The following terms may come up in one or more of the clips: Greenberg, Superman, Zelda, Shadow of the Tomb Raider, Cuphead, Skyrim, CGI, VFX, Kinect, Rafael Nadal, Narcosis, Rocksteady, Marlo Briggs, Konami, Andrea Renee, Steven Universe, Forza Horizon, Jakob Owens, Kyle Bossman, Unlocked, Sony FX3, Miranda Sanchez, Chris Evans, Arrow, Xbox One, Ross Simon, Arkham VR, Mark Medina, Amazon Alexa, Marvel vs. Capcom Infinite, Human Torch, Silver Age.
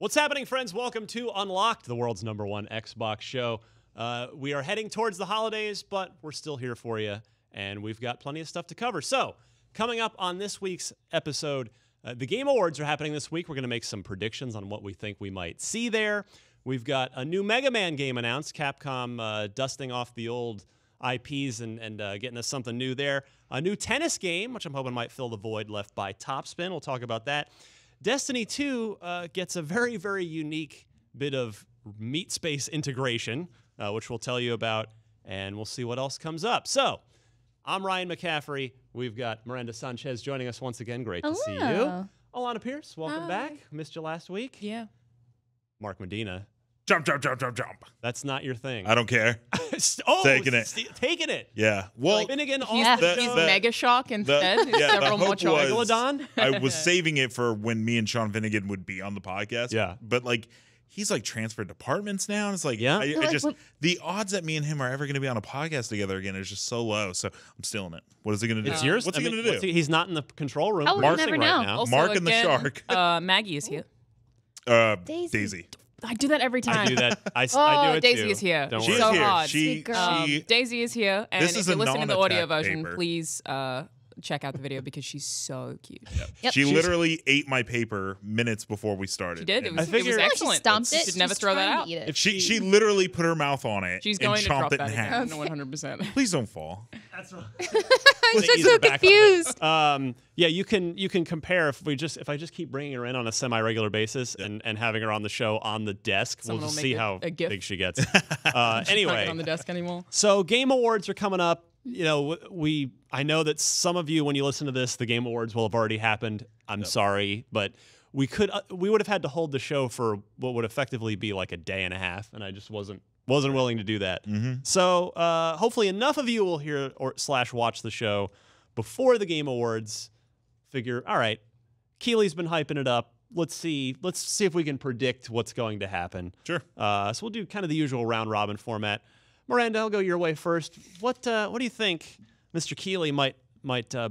What's happening, friends? Welcome to Unlocked, the world's #1 Xbox show. We are heading towards the holidays, but we're still here for you, and we've got plenty of stuff to cover. So, coming up on this week's episode, the Game Awards are happening this week. We're going to make some predictions on what we think we might see there. We've got a new Mega Man game announced, Capcom dusting off the old IPs and getting us something new there. A new tennis game, which I'm hoping might fill the void left by Top Spin. We'll talk about that. Destiny 2 gets a very, very unique bit of meat space integration, which we'll tell you about, and we'll see what else comes up. So, I'm Ryan McCaffrey. We've got Miranda Sanchez joining us once again. Great to see you. Alana Pierce, welcome back. Missed you last week. Yeah. Mark Medina. Jump, jump, jump, jump, jump. That's not your thing. I don't care. Taking it. Yeah. Well, Finnegan off the show. Mega Shock instead. Several more choices. I was saving it for when me and Sean Finnegan would be on the podcast. Yeah. But like, he's like transferred departments now. And it's like, yeah. I just the odds that me and him are ever going to be on a podcast together again is just so low. So I'm stealing it. What is he going to do? It's yours. What's he going to do? He's not in the control room. Mark and the shark. Maggie is here. Daisy. I do that every time. I do that. I do it Daisy too. Daisy is here. Don't worry. She's so here. Hot. She, Daisy is here. And if you listen to the audio version, please check out the video because she's so cute. Yep. Yep. She literally ate my paper minutes before we started. She did. It was excellent. She stomped it. She never throw that out. If she literally put her mouth on it. She's going to drop it in half. 100%. Please don't fall. That's right. I'm so confused. Yeah, you can compare if I just keep bringing her in on a semi-regular basis and having her on the show on the desk. Someone we'll just see how big she gets. Anyway, on the desk anymore. So Game Awards are coming up. You know, I know that some of you, when you listen to this, the Game Awards will have already happened. I'm sorry, but we would have had to hold the show for what would effectively be like a day and a half, and I just wasn't willing to do that. Mm-hmm. So hopefully enough of you will hear / watch the show before the Game Awards. Figure, all right, Keighley's been hyping it up. Let's see if we can predict what's going to happen. Sure. So we'll do kind of the usual round-robin format. Miranda, I'll go your way first. What do you think Mr. Keighley might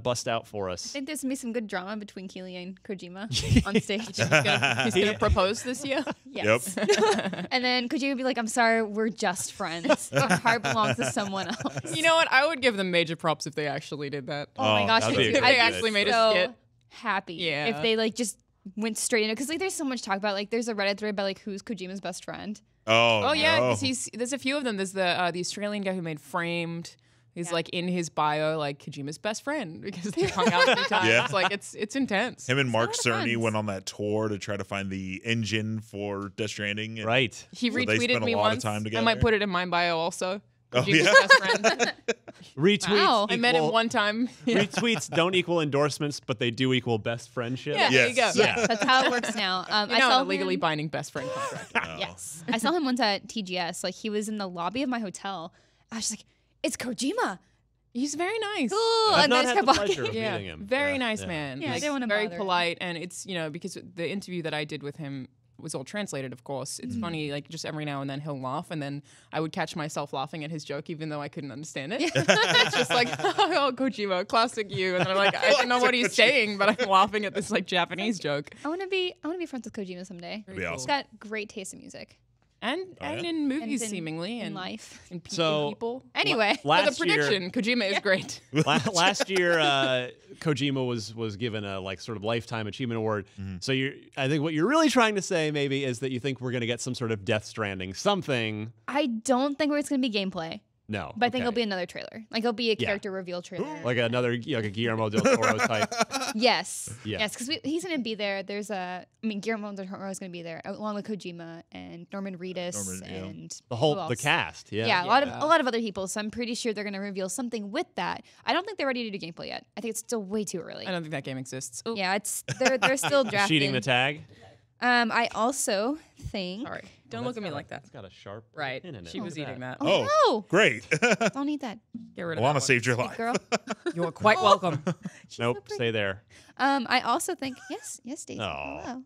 bust out for us? I think there's going to be some good drama between Keighley and Kojima on stage. He's going to propose this year? Yes. Yep. And then Kojima would be like, I'm sorry, we're just friends. Our heart belongs to someone else. You know what? I would give them major props if they actually did that. Oh my gosh. They actually made a skit. Happy. Yeah. If they like just went straight into it. Because like, there's so much talk about, like, there's a Reddit thread about like who's Kojima's best friend. Oh yeah, because there's a few of them. There's the Australian guy who made Framed. He's like in his bio, like Kojima's best friend because they hung out three times. Yeah. Like it's intense. Him and Mark Cerny went on that tour to try to find the engine for Death Stranding. Right. He retweeted me once. I might put it in my bio also. Oh, yeah? Best friend. Retweets. Wow. I met him one time. Yeah. Retweets don't equal endorsements, but they do equal best friendship. Yeah, yes. There you go. Yeah, that's how it works now. I saw a legally binding best friend contract. No. Yes, I saw him once at TGS. Like he was in the lobby of my hotel. I was just like, "It's Kojima. He's very nice." Cool. I've not had the pleasure of meeting him. Very nice man. Yeah, like, I didn't want to bother. Very polite, and it's because the interview that I did with him was all translated, of course. It's funny, like just every now and then he'll laugh, and then I would catch myself laughing at his joke, even though I couldn't understand it. It's just like, oh, Kojima, classic you. And then I'm like, I don't know what he's saying, but I'm laughing at this like Japanese joke. I want to be friends with Kojima someday. Awesome. He's got great taste in music. And in movies, and seemingly. In life. And people. Anyway. Last prediction, Kojima is great. Last year, Kojima was given a like sort of lifetime achievement award. Mm-hmm. So I think what you're really trying to say maybe is that you think we're going to get some sort of Death Stranding something. I don't think it's going to be gameplay. No. But I think it'll be another trailer. Like it'll be a character reveal trailer. Like another like a Guillermo del Toro type. Yes. Yeah. Yes, because he's going to be there. There's a Guillermo del Toro is going to be there along with Kojima and Norman Reedus and the cast. Yeah. Yeah, a lot of other people. So I'm pretty sure they're going to reveal something with that. I don't think they're ready to do gameplay yet. I think it's still way too early. I don't think that game exists. Ooh. Yeah, they're still drafting. Cheating the tag. I also think. Sorry, don't look at me like that. It's got a sharp pin in it. She was eating that. Oh, great! Don't eat that. Get rid of that. Alana saved your life, girl. You're quite welcome. Nope, stay there. I also think yes, Daisy. Oh.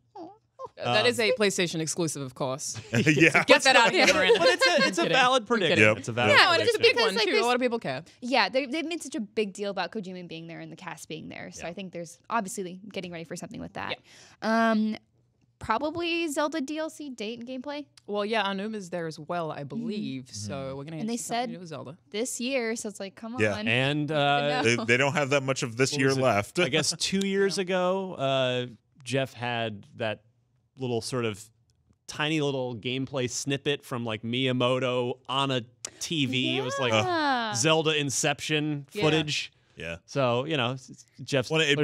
That is a PlayStation exclusive, of course. Yeah, get that out of here. But it's a valid prediction. Yep. It's a valid prediction. It's a big one too. A lot of people care. Yeah, they've made such a big deal about Kojima being there and the cast being there, so I think there's obviously getting ready for something with that. probably Zelda DLC date and gameplay. Well, yeah, Anuma's there as well, I believe. Mm-hmm. So we're gonna. And they said Zelda this year, so it's like, come on. And they don't have that much of this year left. I guess 2 years ago, Geoff had that little sort of tiny little gameplay snippet from like Miyamoto on a TV. Yeah. It was like Zelda Inception footage. Yeah. So, you know, Geoff's it'd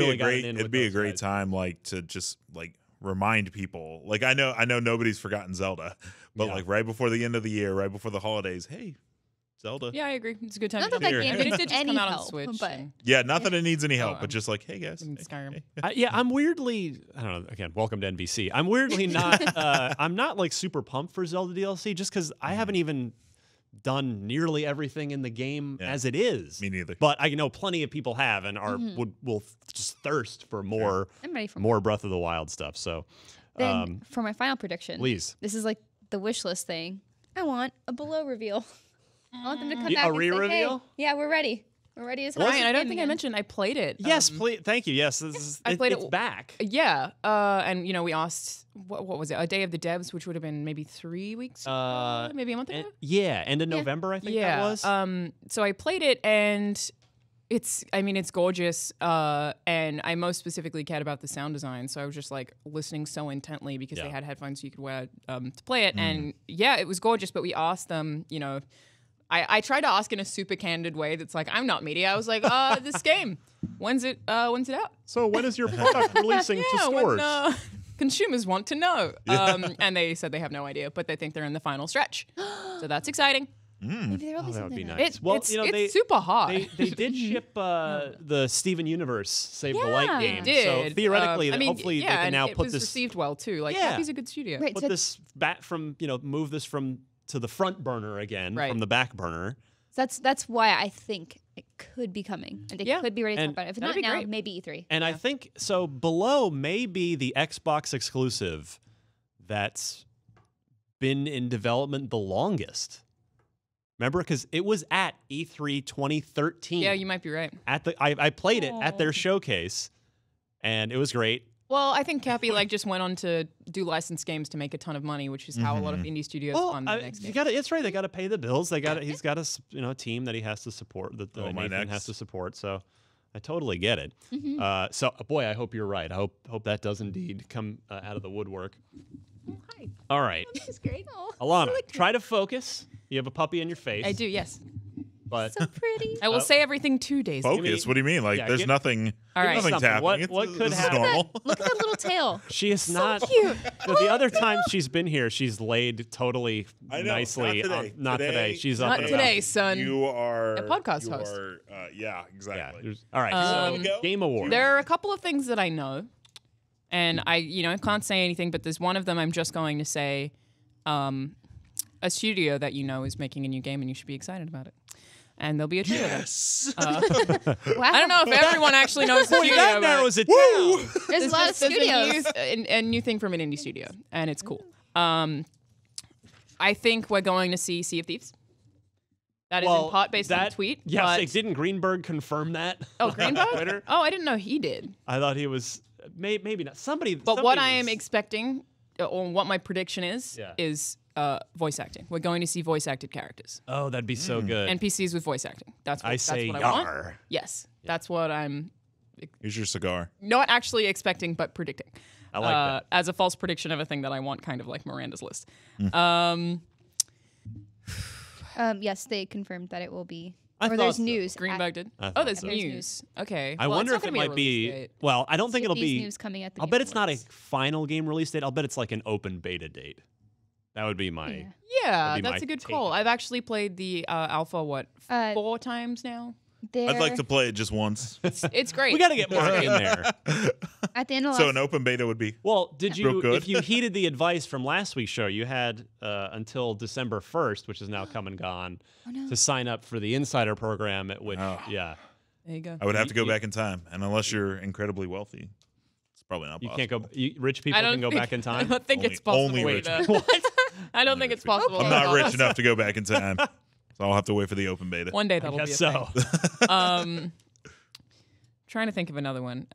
be a great time, like, to just like remind people. Like, I know nobody's forgotten Zelda, but like right before the end of the year, right before the holidays, hey, Zelda. Yeah, I agree. It's a good time. Not that that game needs any help, but yeah, not that it needs any help, but just like, hey guys, Skyrim. Hey. I'm weirdly, I don't know. Again, welcome to NBC. I'm weirdly not. I'm not like super pumped for Zelda DLC just because I haven't even done nearly everything in the game as it is. Me neither. But I know plenty of people have and are will just thirst for more. I'm ready for more Breath of the Wild stuff. So, then for my final prediction, please. This is like the wish list thing. I want a Below reveal. I want them to come back. A re-reveal? Like, hey, yeah, we're ready. We're ready as hell. Ryan, I don't think I mentioned I played it. Yes, please. Thank you. Yes, this is, it's back. Yeah, and you know we asked what was it? A Day of the Devs, which would have been maybe 3 weeks, maybe a month ago. Yeah, end of November, I think that was. So I played it, and it's, I mean, it's gorgeous, and I most specifically cared about the sound design, so I was just like listening so intently because they had headphones you could wear to play it, and yeah, it was gorgeous. But we asked them, you know. I tried to ask in a super candid way that's like, I'm not media. I was like, this game, when's it out? So when is your product releasing to stores? Consumers want to know. And they said they have no idea, but they think they're in the final stretch. So that's exciting. Maybe that would be nice. Well, it's, you know, it's super hot. They did ship the Steven Universe Save the Light game. Did. So theoretically, hopefully they can now put this. It was received well too. Like, he's a good studio. Right, put this back from, you know, move this from to the front burner again from the back burner. So that's why I think it could be coming. And they could be ready to talk about it. If not now, maybe E3. And I think, so Below may be the Xbox exclusive that's been in development the longest. Remember? Because it was at E3 2013. Yeah, you might be right. At the I played it at their showcase, and it was great. Well, I think Cappy like just went on to do licensed games to make a ton of money, which is how a lot of indie studios fund the next game. It's right. They got to pay the bills. They got he's got a team that he has to support, that Nathan has to support. So, I totally get it. So, boy, I hope you're right. I hope that does indeed come out of the woodwork. Oh, hi. All right. Oh, this is great. Oh, Alana, try to focus. You have a puppy in your face. I do. Yes. But so pretty. I will say everything 2 days. Focus. What do you mean? Like there's nothing. All right, nothing's happening. What could happen? Look at that little tail. She is so not cute. The other times she's been here, she's laid totally nicely. Not today. She's not up and today, about. Son. You are a podcast host. Yeah, exactly. Yeah. All right. So, Game Awards. There are a couple of things that I know, and I can't say anything. But there's one of them I'm just going to say, a studio that you know is making a new game, and you should be excited about it. And there'll be a trailer. Yes. Wow. I don't know if everyone actually knows the studio. That narrows it down. There's a lot of studios. A new thing from an indie studio, and it's cool. I think we're going to see Sea of Thieves. That is in part based on a tweet. Yes, didn't Greenberg confirm that? Oh, Greenberg? Oh, I didn't know he did. I thought he was, maybe not. Somebody. But what I am expecting, or what my prediction is, is... voice acting. We're going to see voice acted characters. Oh, that'd be so good. NPCs with voice acting. That's what I say. That's what I want. Yes, that's what I'm. Here's your cigar. Not actually expecting, but predicting. I like that as a false prediction of a thing that I want, kind of like Miranda's List. Yes, they confirmed that it will be. Or there's news. Greenberg did. Oh, there's news. Okay. I wonder if it might be. Well, I don't think it'll be. News coming at the. I'll bet it's not a final game release date. I'll bet it's like an open beta date. That would be my. Yeah, that's a good call. I've actually played the alpha, 4 times now? I'd like to play it just once. It's great. We got to get more in there. At the end of an open beta would be. Well, did you, if you heeded the advice from last week's show, you had until December 1st, which is now come and gone, to sign up for the Insider Program, at which, there you go. I would have to go back in time, and unless you're incredibly wealthy. Probably not possible. You can't go. Rich people can go back in time. I don't think it's possible. Only rich people. What? I don't think it's possible. I'm not rich enough to go back in time, so I'll have to wait for the open beta. One day that'll be a thing. Trying to think of another one.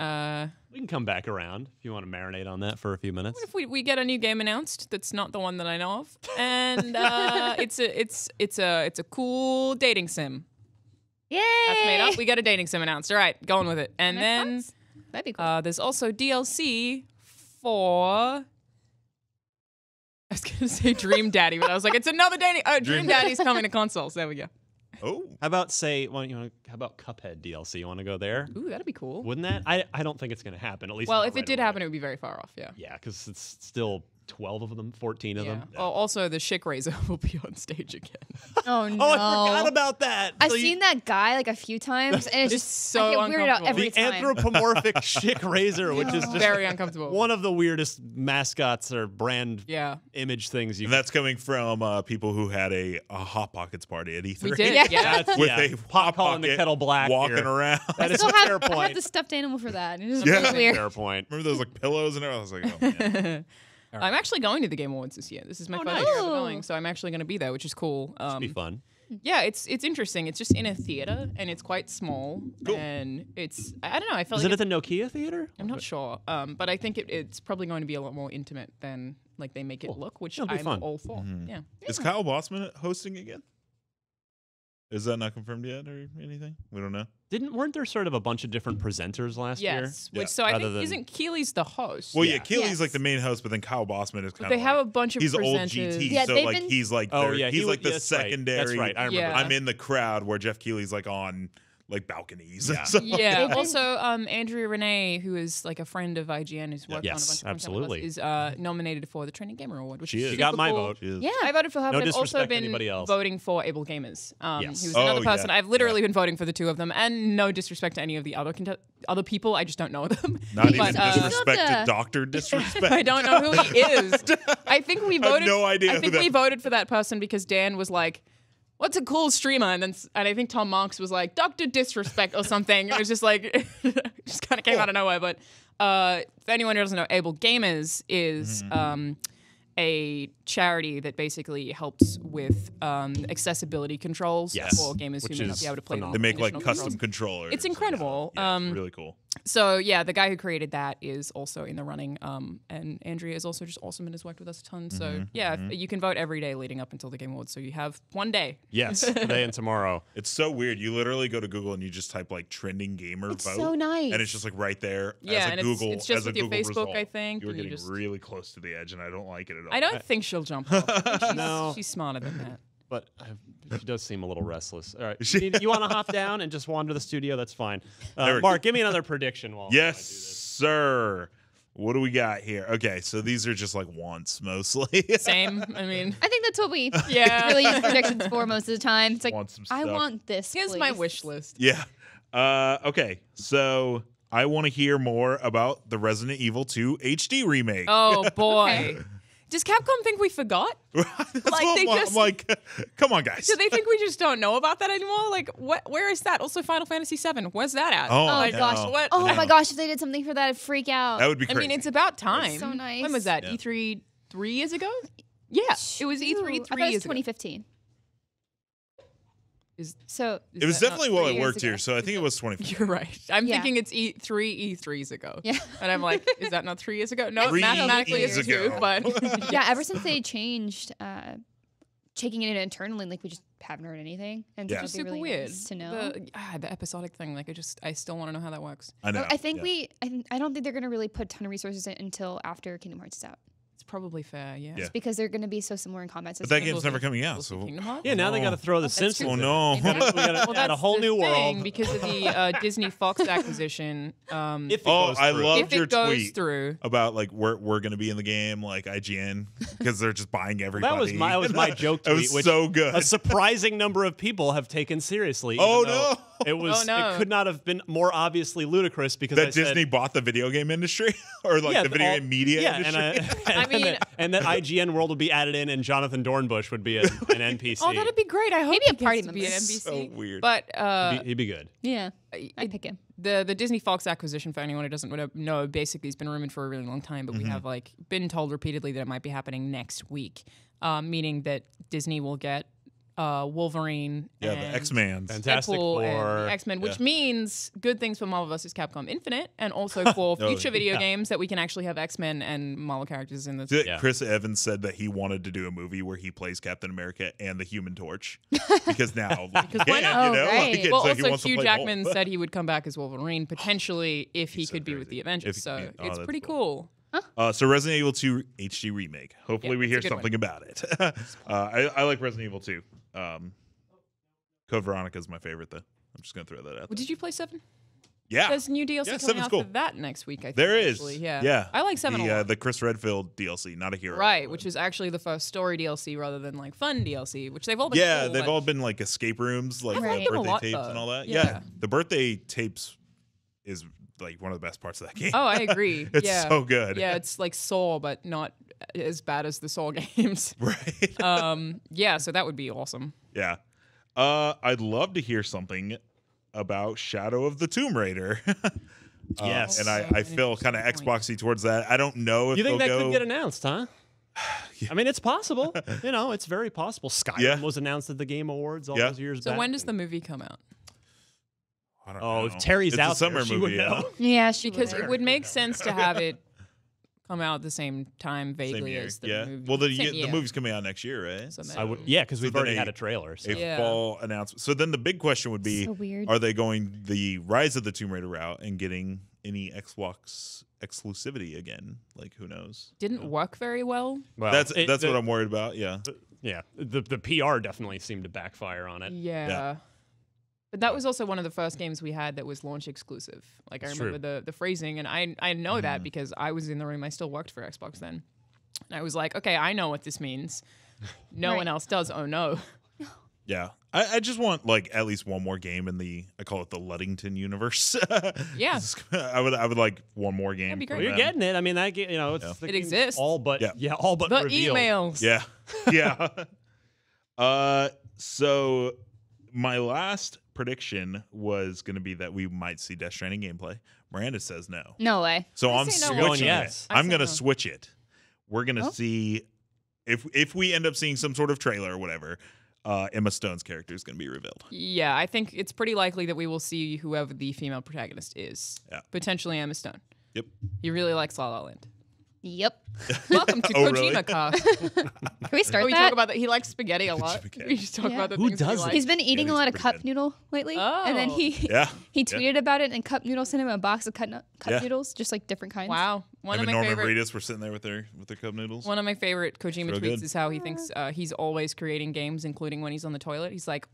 We can come back around if you want to marinate on that for a few minutes. What if we get a new game announced that's not the one that I know of, and it's a cool dating sim. Yay! That's made up. We got a dating sim announced. All right, going with it. And then Xbox? That'd be cool. There's also DLC for. I was gonna say Dream Daddy, but I was like, it's another dating. Oh, Dream Daddy's coming to consoles. There we go. Oh, how about how about Cuphead DLC? You want to go there? Ooh, that'd be cool. Wouldn't that? I don't think it's gonna happen. At least. Well, if it did happen, it would be very far off. Yeah. Yeah, because it's still 12 of them, 14 of them. Yeah. Oh, also the Chick Razor will be on stage again. Oh no! Oh, I forgot about that. I've seen that guy like a few times, and it's just so I get weirded out every time. The anthropomorphic Chick Razor, which is just very uncomfortable. One of the weirdest mascots or brand image things. And that's coming from people who had a Hot Pockets party at E3. We did, yeah. With a Hot Pocket in the kettle black, walking around. That is a fair point. I had the stuffed animal for that. It was really weird. Fair point. Remember those like pillows and everything? I was like, oh man. Right. I'm actually going to the Game Awards this year. This is my first year going, so I'm actually going to be there, which is cool. It should be fun. Yeah, it's interesting. It's just in a theater, and it's quite small. Cool. And it's, I don't know, I felt like... Is it at the Nokia Theater? I'm not sure, but I think it's probably going to be a lot more intimate than like they make it look, which I'm all for. Mm-hmm. Yeah. Is Kyle Bossman hosting again? Is that not confirmed yet or anything? We don't know. Weren't there sort of a bunch of different presenters last year? Yes. Yeah. So I think isn't Keighley's the host? Well, yeah, Keighley's like the main host, but then Kyle Bossman is kind of. They have a bunch of presenters. He's old GT, so like he's like he's like the secondary. That's right. I remember. I'm in the crowd where Geoff Keighley's like on like balconies. Yeah. Also, Andrea Renee, who is like a friend of IGN, who's worked on a bunch of absolutely is nominated for the Trending Gamer Award. Which she got my vote. Yeah, I voted for her, but I've also been voting for Able Gamers. Who's another person. I've literally been voting for the two of them, and no disrespect to any of the other people. I just don't know them. Not even disrespect to Dr. Disrespect. I don't know who he is. I think we voted. I have no idea. I think we voted for that person because Dan was like, what's a cool streamer? And then, I think Tom Marks was like, Dr. Disrespect or something. It was just like, just kind of came out of nowhere. But if anyone who doesn't know, Able Gamers is a charity that basically helps with accessibility controls for gamers who may not be able to play. They make like custom controllers. It's incredible. Yeah, it's really cool. So yeah, the guy who created that is also in the running, and Andrea is also just awesome and has worked with us a ton. So yeah, you can vote every day leading up until the Game Awards. So you have one day. Yes, today and tomorrow. It's so weird. You literally go to Google and you just type like trending gamer vote. So nice. And it's just like right there. Yeah, as a Google, it's just as with your Google Facebook result, I think. You're getting really close to the edge, and I don't like it at all. I don't think she'll jump up. She's smarter than that. But she does seem a little restless. All right, you want to hop down and just wander the studio? That's fine. Mark, give me another prediction while I do this. Sir. What do we got here? Okay, so these are just like wants mostly. Same. I mean, I think that's what we really use predictions for most of the time. It's like, I want this. Here's my wish list. Yeah. Okay, so I want to hear more about the Resident Evil 2 HD remake. Oh boy. Does Capcom think we forgot? I'm like, come on, guys. Do they think we just don't know about that anymore? Like, where is that? Also, Final Fantasy VII. Where's that at? Oh my gosh. What? Oh my gosh, if they did something for that, I'd freak out. That would be crazy. I mean, it's about time. It's so nice. When was that? Yeah. E3 3 years ago? Yeah, it was E3 3 years ago. I thought it was 2015. Ago. It was definitely while I worked here, so I think it was 2015. You're right. I'm thinking it's three E3s ago. Yeah. And I'm like, is that not 3 years ago? No, mathematically it's 2, but... Yeah, ever since they changed checking it in internally, like we just haven't heard anything. And it's just super really weird nice to know. The episodic thing, like I still want to know how that works. I know. I think I don't think they're going to really put a ton of resources in until after Kingdom Hearts is out. Probably fair, It's because they're going to be so similar in combat. But that game's never coming out, so now they got to throw the Simpsons. Oh no, exactly. We got to add a whole new world because of the Disney Fox acquisition. I loved your tweet about like we're going to be in the game, like IGN, because they're just buying everybody. Well, that was my joke tweet. It was so good. A surprising number of people have taken seriously. Oh no. It was. Oh, no. It could not have been more obviously ludicrous because that Disney bought the video game industry or like the video game media industry. And that IGN world would be added in, and Jonathan Dornbush would be an NPC. Oh, that'd be great! I hope maybe a party member. Be an NPC. So weird, but he'd be good. Yeah, I'd pick him. The Disney Fox acquisition, for anyone who doesn't know, basically has been rumored for a really long time, but we have like been told repeatedly that it might be happening next week, meaning that Disney will get Wolverine. Yeah, and the X-Men. Fantastic Four. X-Men, which means good things for Marvel vs. Capcom Infinite, and also for future video games that we can actually have X-Men and Marvel characters in this. Chris Evans said that he wanted to do a movie where he plays Captain America and the Human Torch. Because now, well, also Hugh Jackman said he would come back as Wolverine, potentially, if he could be with the Avengers. So it's pretty cool. Huh? So Resident Evil 2 HD Remake. Hopefully we hear something about it. I like Resident Evil 2. Code Veronica is my favorite, though. I'm just going to throw that out there. Well, did you play 7? Yeah. There's new DLC coming out for that next week, I think. There is. Yeah. I like 7 a lot. The Chris Redfield DLC, Not a Hero. Right, which is actually the first story DLC rather than like fun DLC, which they've all been they've all been like escape rooms, like the birthday tapes and all that. Yeah. The birthday tapes is like one of the best parts of that game. Oh, I agree. It's so good. Yeah, it's like Saw, but not as bad as the Saw games. Right. Yeah, so that would be awesome. Yeah. I'd love to hear something about Shadow of the Tomb Raider. Yes. And I feel kind of Xboxy towards that. I don't know if you think that could get announced, huh? I mean, it's possible. You know, it's very possible. Skyrim was announced at the Game Awards all those years back. So when does the movie come out? I don't know. If Terry's out there, she would know. Yeah, because it would make sense to have it come out the same time, vaguely, as the movie. Well, the movie's coming out next year, right? So because we've already had a trailer. So. A fall announcement. So then the big question would be, are they going the Rise of the Tomb Raider route and getting any Xbox exclusivity again? Like, who knows? Didn't work very well. That's what I'm worried about, The PR definitely seemed to backfire on it. Yeah. But that was also one of the first games we had that was launch exclusive. Like, I remember the phrasing, and I know that because I was in the room. I still worked for Xbox then. And I was like, okay, I know what this means. No one else does. Oh, no. Yeah. I just want, like, at least one more game in the, I call it the Luddington universe. I would like one more game. That'd be great. Well, you're getting it. I mean, that game, you know, it's it exists. All but the revealed. Emails. So my last prediction was going to be that we might see Death Stranding gameplay. Miranda says no. No way. So I'm switching it. I'm going to switch it. We're going to see if we end up seeing some sort of trailer or whatever, Emma Stone's character is going to be revealed. Yeah, I think it's pretty likely that we will see whoever the female protagonist is. Yeah. Potentially Emma Stone. Yep. He really likes La La Land. Yep. Welcome to Kojima Cast. Can we start that? We talk about that. He likes spaghetti a lot. We just talk about the things he likes. He's been eating a lot of cup noodle lately. Oh. And then he tweeted about it, and Cup Noodle sent him a box of cup noodles, just like different kinds. Wow. One of my Norman Reedus were sitting there with their cup noodles. One of my favorite Kojima tweets is how he thinks he's always creating games, including when he's on the toilet. He's like,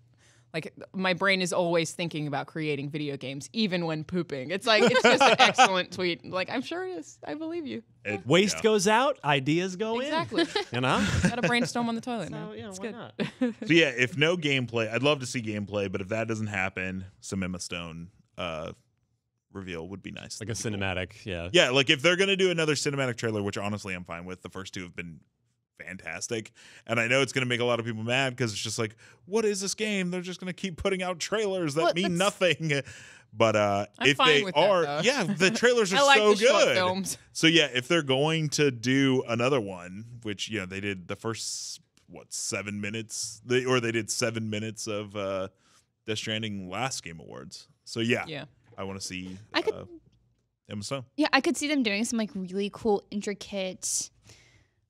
my brain is always thinking about creating video games, even when pooping. It's like, it's just an excellent tweet. Like, I'm sure it is. I believe you. Waste goes out, ideas go in. Exactly. You know? Gotta brainstorm on the toilet, man. Yeah, it's why not? So yeah, if no gameplay, I'd love to see gameplay, but if that doesn't happen, some Emma Stone reveal would be nice. Like a cinematic, Yeah, like if they're gonna do another cinematic trailer, which honestly I'm fine with. The first two have been fantastic, and I know it's going to make a lot of people mad because it's just like, what is this game? They're just going to keep putting out trailers that mean nothing. But if they are, the trailers are so good. So yeah, if they're going to do another one, which they did the first 7 minutes, they did 7 minutes of Death Stranding last Game Awards. So yeah, I want to see Emma Stone. Yeah, I could see them doing some like really cool, intricate,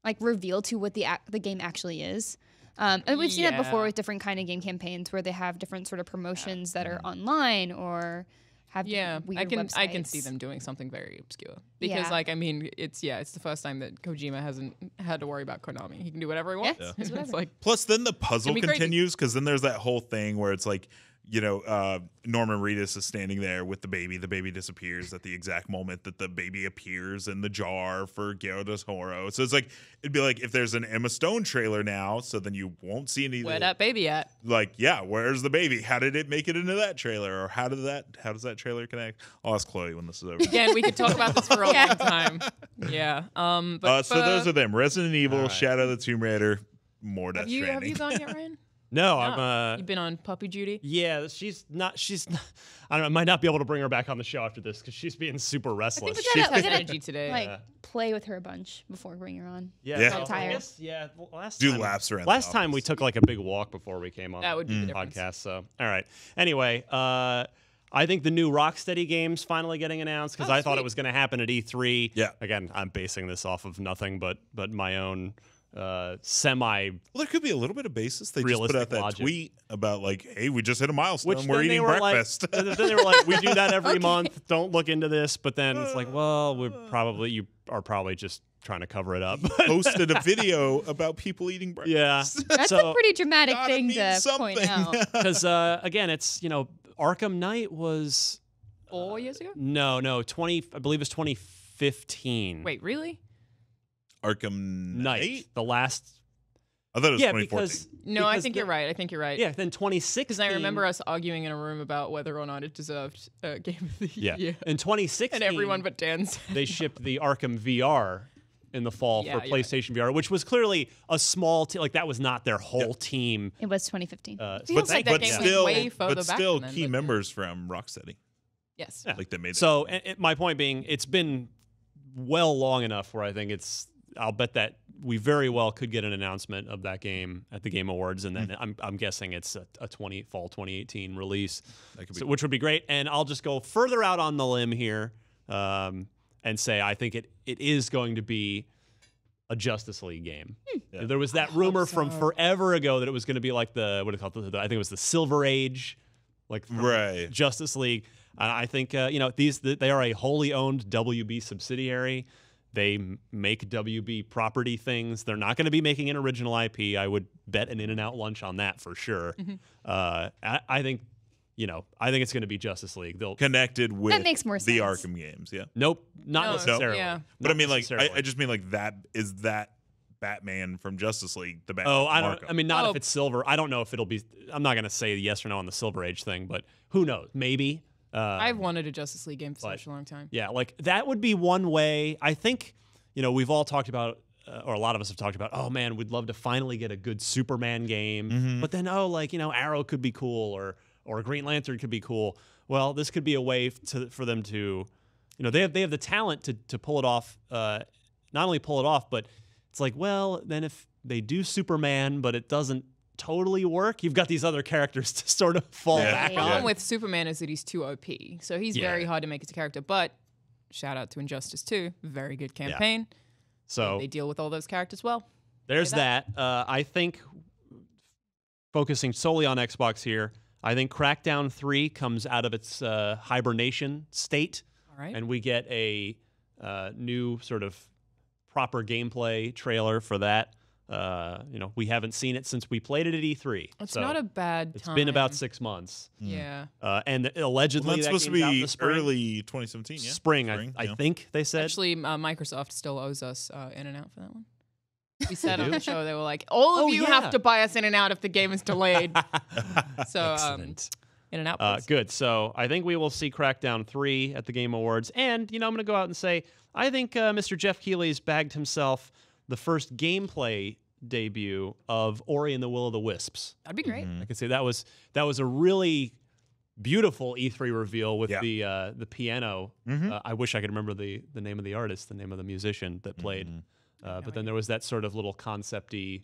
like reveal to what the game actually is. And we've seen that before with different kind of game campaigns where they have different sort of promotions that are online or have weird websites. I can see them doing something very obscure because it's the first time that Kojima hasn't had to worry about Konami. He can do whatever he wants. Yeah. Whatever. It's like, plus then the puzzle continues because then there's that whole thing where it's like, Norman Reedus is standing there with the baby. The baby disappears at the exact moment that the baby appears in the jar for Geralt Horo. So it's like, it'd be like if there's an Emma Stone trailer now, so then you won't see any. Where that baby at? Like, where's the baby? How did it make it into that trailer? Or how does that trailer connect? I'll ask Chloe when this is over. Again, we could talk about this for a long time. Yeah. But so those are them. Resident Evil, Shadow of the Tomb Raider, more Death Stranding. Have you gone yet, Ryan? No, I'm. You've been on puppy duty. Yeah, she's not. She's. Not, I don't know. I might not be able to bring her back on the show after this because she's being super restless. She's got energy today. Like play with her a bunch before bringing her on. Yeah, yeah. So I guess, yeah. Last do time, laps around. Last time we took like a big walk before we came on. That would be the podcast. So all right. Anyway, I think the new Rocksteady game's finally getting announced because I thought it was going to happen at E3. Yeah. Again, I'm basing this off of nothing but my own. Well, there could be a little bit of basis. They just put out that tweet about like, "Hey, we just hit a milestone. We're eating breakfast." Like, then they were like, "We do that every month. Don't look into this." But then it's like, "Well, we're probably you are probably just trying to cover it up." Posted a video about people eating breakfast. Yeah, that's a pretty dramatic thing to point out. Because again, it's Arkham Knight was 4 years ago. No, 20. I believe it's 2015. Wait, really? Arkham Knight, the last. I thought it was 2014. No, I think you're right. Yeah, then 2016. Because I remember us arguing in a room about whether or not it deserved Game of the Year. Yeah, in 2016. And everyone but Dan said they shipped the Arkham VR in the fall for PlayStation VR, which was clearly a small team. Like, that was not their whole team. It was 2015. But still key members from Rocksteady. Yes. Yeah. Like, they made my point being, it's been well long enough where I think it's... I'll bet that we very well could get an announcement of that game at the Game Awards, and then I'm guessing it's a fall 2018 release, which would be great. And I'll just go further out on the limb here and say I think it is going to be a Justice League game. Yeah. There was that rumor from forever ago that it was going to be like the I think it was the Silver Age, like Justice League. I think they are a wholly owned WB subsidiary. They make WB property things. They're not going to be making an original IP. I would bet an In-N-Out lunch on that for sure. I think, I think it's going to be Justice League. They'll connected with that makes more sense. The Arkham games. Yeah. Nope. Not necessarily. Yeah. But I mean, like, I just mean like that is that Batman from Justice League. The Batman. Oh, I don't. I mean, not if it's Silver. I don't know if it'll be. I'm not going to say yes or no on the Silver Age thing, but who knows? Maybe. I've wanted a Justice League game for such a long time. Yeah, like that would be one way. I think, we've all talked about, or a lot of us have talked about, oh man, we'd love to finally get a good Superman game. But then, Arrow could be cool, or Green Lantern could be cool. Well, this could be a way for them to, they have the talent to pull it off. Not only pull it off, but it's like, well, then if they do Superman, but it doesn't totally work, you've got these other characters to sort of fall back on. The problem with Superman is that he's too OP, so he's very hard to make as a character, but shout out to Injustice 2, very good campaign. So they deal with all those characters well. There's that. I think, focusing solely on Xbox here, I think Crackdown 3 comes out of its hibernation state, and we get a new sort of proper gameplay trailer for that. We haven't seen it since we played it at E3. It's not a bad time. It's been about 6 months. Yeah. And allegedly that's supposed to be early 2017. Yeah. Spring, I think they said. Actually, Microsoft still owes us In-N-Out for that one. We said on the show, they were like, all of you have to buy us In-N-Out if the game is delayed. So In-N-Out, please. Good. So I think we will see Crackdown 3 at the Game Awards. And, I'm going to go out and say, I think Mr. Geoff Keighley's bagged himself the first gameplay debut of Ori and the Will of the Wisps. That'd be great. I can say that was a really beautiful E3 reveal with the piano. I wish I could remember the name of the artist, the name of the musician that played. But then there was that sort of little concept-y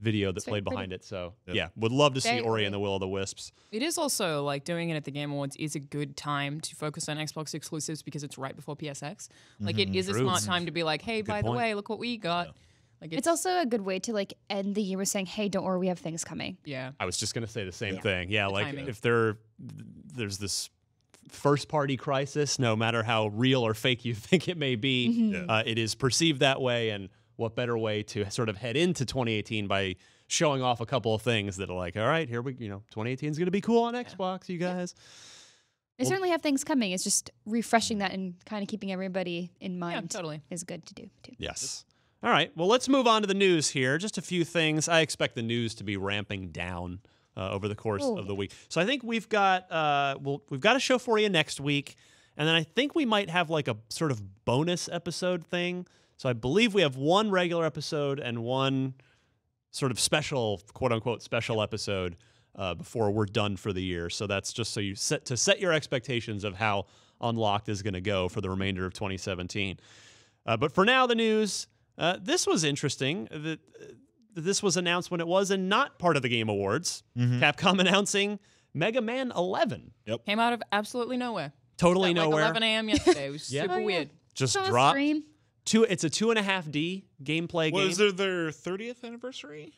video that played behind it. So yeah, would love to see Ori and the Will of the Wisps. It is also like doing it at the Game Awards is a good time to focus on Xbox exclusives because it's right before PSX. Like it is a smart time to be like, hey, by the way, look what we got. Like it's also a good way to like end the year with saying, hey, don't worry, we have things coming. Yeah, I was just gonna say the same thing. Yeah, like if there's this first party crisis, no matter how real or fake you think it may be, it is perceived that way. And what better way to sort of head into 2018 by showing off a couple of things that are like, all right, here we, 2018 is going to be cool on Xbox, you guys. They certainly have things coming. It's just refreshing that and kind of keeping everybody in mind is good to do too. Yes. All right. Well, let's move on to the news here. Just a few things. I expect the news to be ramping down over the course of the week. So I think we've got, we've got a show for you next week. And then I think we might have like a sort of bonus episode thing. So I believe we have one regular episode and one sort of special, quote unquote, special episode before we're done for the year. So that's just so you set your expectations of how Unlocked is going to go for the remainder of 2017. But for now, the news. This was interesting. That this was announced when it was and not part of the Game Awards. Mm-hmm. Capcom announcing Mega Man 11. Yep. Came out of absolutely nowhere. Totally nowhere. Like 11 a.m. yesterday. It was super weird. Just dropped. It's a 2.5D gameplay game. Was it their 30th anniversary?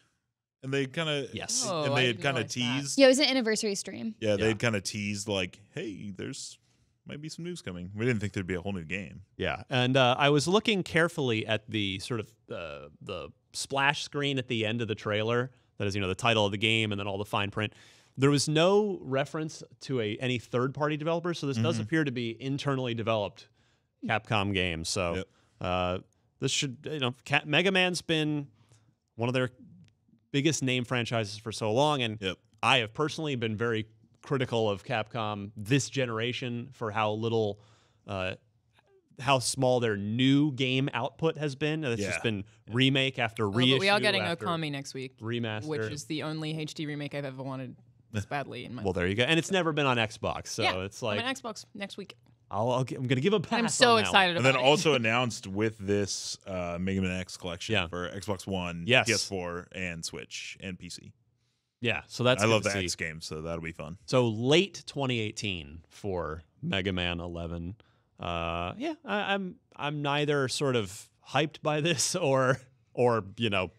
And they kind of had teased. That. Yeah, it was an anniversary stream. Yeah, yeah. They had kind of teased like, hey, there's might be some news coming. We didn't think there'd be a whole new game. Yeah, and I was looking carefully at the sort of the splash screen at the end of the trailer. That is, you know, the title of the game and then all the fine print. There was no reference to any third-party developer, so this does appear to be internally developed Capcom game. So this should, you know, Mega Man's been one of their biggest name franchises for so long, and I have personally been very critical of Capcom this generation for how little, how small their new game output has been. It's just been remake after reissue. But we are getting Okami next week, remaster, which is the only HD remake I've ever wanted this badly in my life. Well, there you go, and it's never been on Xbox, so it's like I'm on Xbox next week. I'm gonna give a pass. I'm so excited about it. And then also announced with this Mega Man X collection for Xbox One, PS4, and Switch and PC. Yeah, so that's I love the X game, so that'll be fun. So late 2018 for Mega Man 11. Yeah, I'm neither sort of hyped by this or you know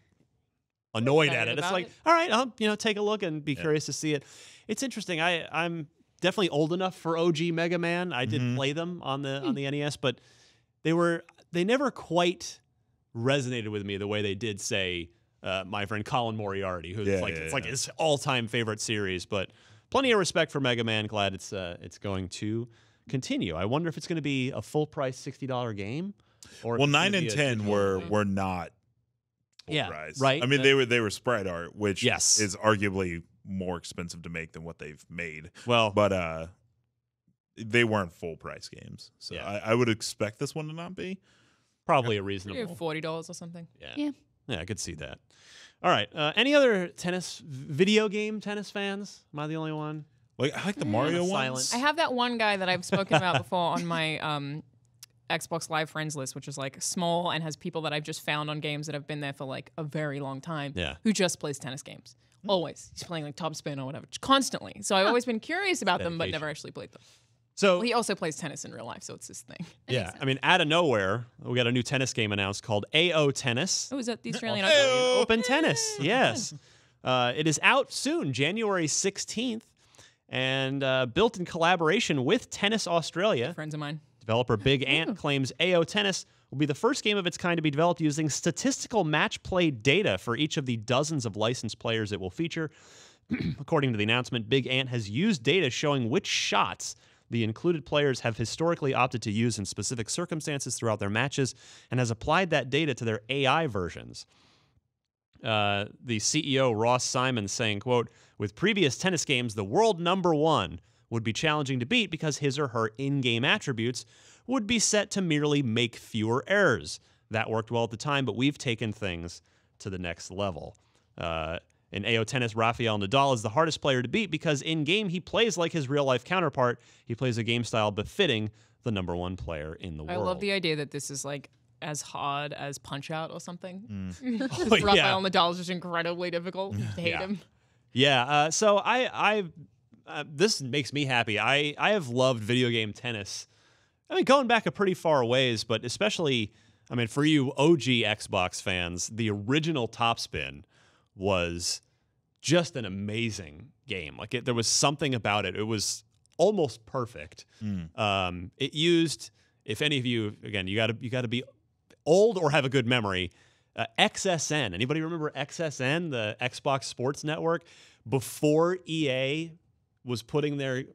annoyed at it. It's like all right, I'll take a look and be curious to see it. It's interesting. I'm definitely old enough for OG Mega Man. I did play them on the NES, but they never quite resonated with me the way they did, say, my friend Colin Moriarty, who's like his all-time favorite series. But plenty of respect for Mega Man. Glad it's going to continue. I wonder if it's going to be a full-price $60 game. Or well, 9 and 10 were not full price. Right. I mean, they were sprite art, which is arguably more expensive to make than what they've made. Well, but they weren't full price games, so I would expect this one to not be. Probably a reasonable $40 or something. Yeah, yeah, yeah. I could see that. All right. Any other video game tennis fans? Am I the only one? Like I like the Mario ones. I have that one guy that I've spoken about before on my Xbox Live friends list, which is like small and has people that I've just found on games that have been there for like a very long time. Yeah. Who just plays tennis games. Always. He's playing like Top Spin or whatever, constantly. So I've always been curious about them, but never actually played them. So well, he also plays tennis in real life, so it's this thing. Yeah, I mean, out of nowhere, we got a new tennis game announced called AO Tennis. Oh, is that the Australian Open Tennis? Yes. It is out soon, January 16th, and built in collaboration with Tennis Australia. Friends of mine. Developer Big Ant claims AO Tennis will be the first game of its kind to be developed using statistical match play data for each of the dozens of licensed players it will feature. According to the announcement, Big Ant has used data showing which shots the included players have historically opted to use in specific circumstances throughout their matches and has applied that data to their AI versions. The CEO, Ross Simon, saying, quote, "With previous tennis games, the world number one would be challenging to beat because his or her in-game attributes would be set to merely make fewer errors. That worked well at the time, but we've taken things to the next level. In AO Tennis, Rafael Nadal is the hardest player to beat because in-game he plays like his real-life counterpart. He plays a game style befitting the number one player in the world." I love the idea that this is like as hard as Punch-Out or something. Mm. Oh, Rafael Nadal is just incredibly difficult. I hate him. Yeah, so I this makes me happy. I have loved video game tennis. I mean, going back a pretty far ways, but especially, I mean, for you OG Xbox fans, the original Top Spin was just an amazing game. Like there was something about it. It was almost perfect. Mm. It used, if any of you, again, you gotta be old or have a good memory. XSN. Anybody remember XSN, the Xbox Sports Network? Before EA was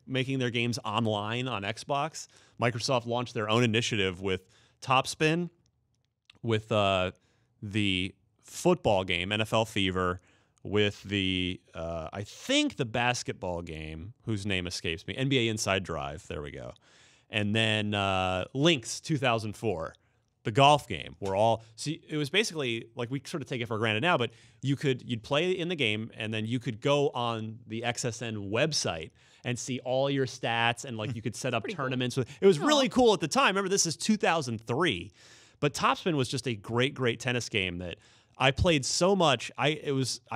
making their games online on Xbox, Microsoft launched their own initiative with Top Spin, with the football game NFL Fever, with the I think the basketball game whose name escapes me, NBA Inside Drive. There we go, and then Lynx 2004. the golf game were all, see, it was basically like, we sort of take it for granted now, but you'd play in the game and then you could go on the XSN website and see all your stats, and like you could set up tournaments. Cool. It was really cool at the time. Remember, this is 2003, but Top Spin was just a great, great tennis game that I played so much. I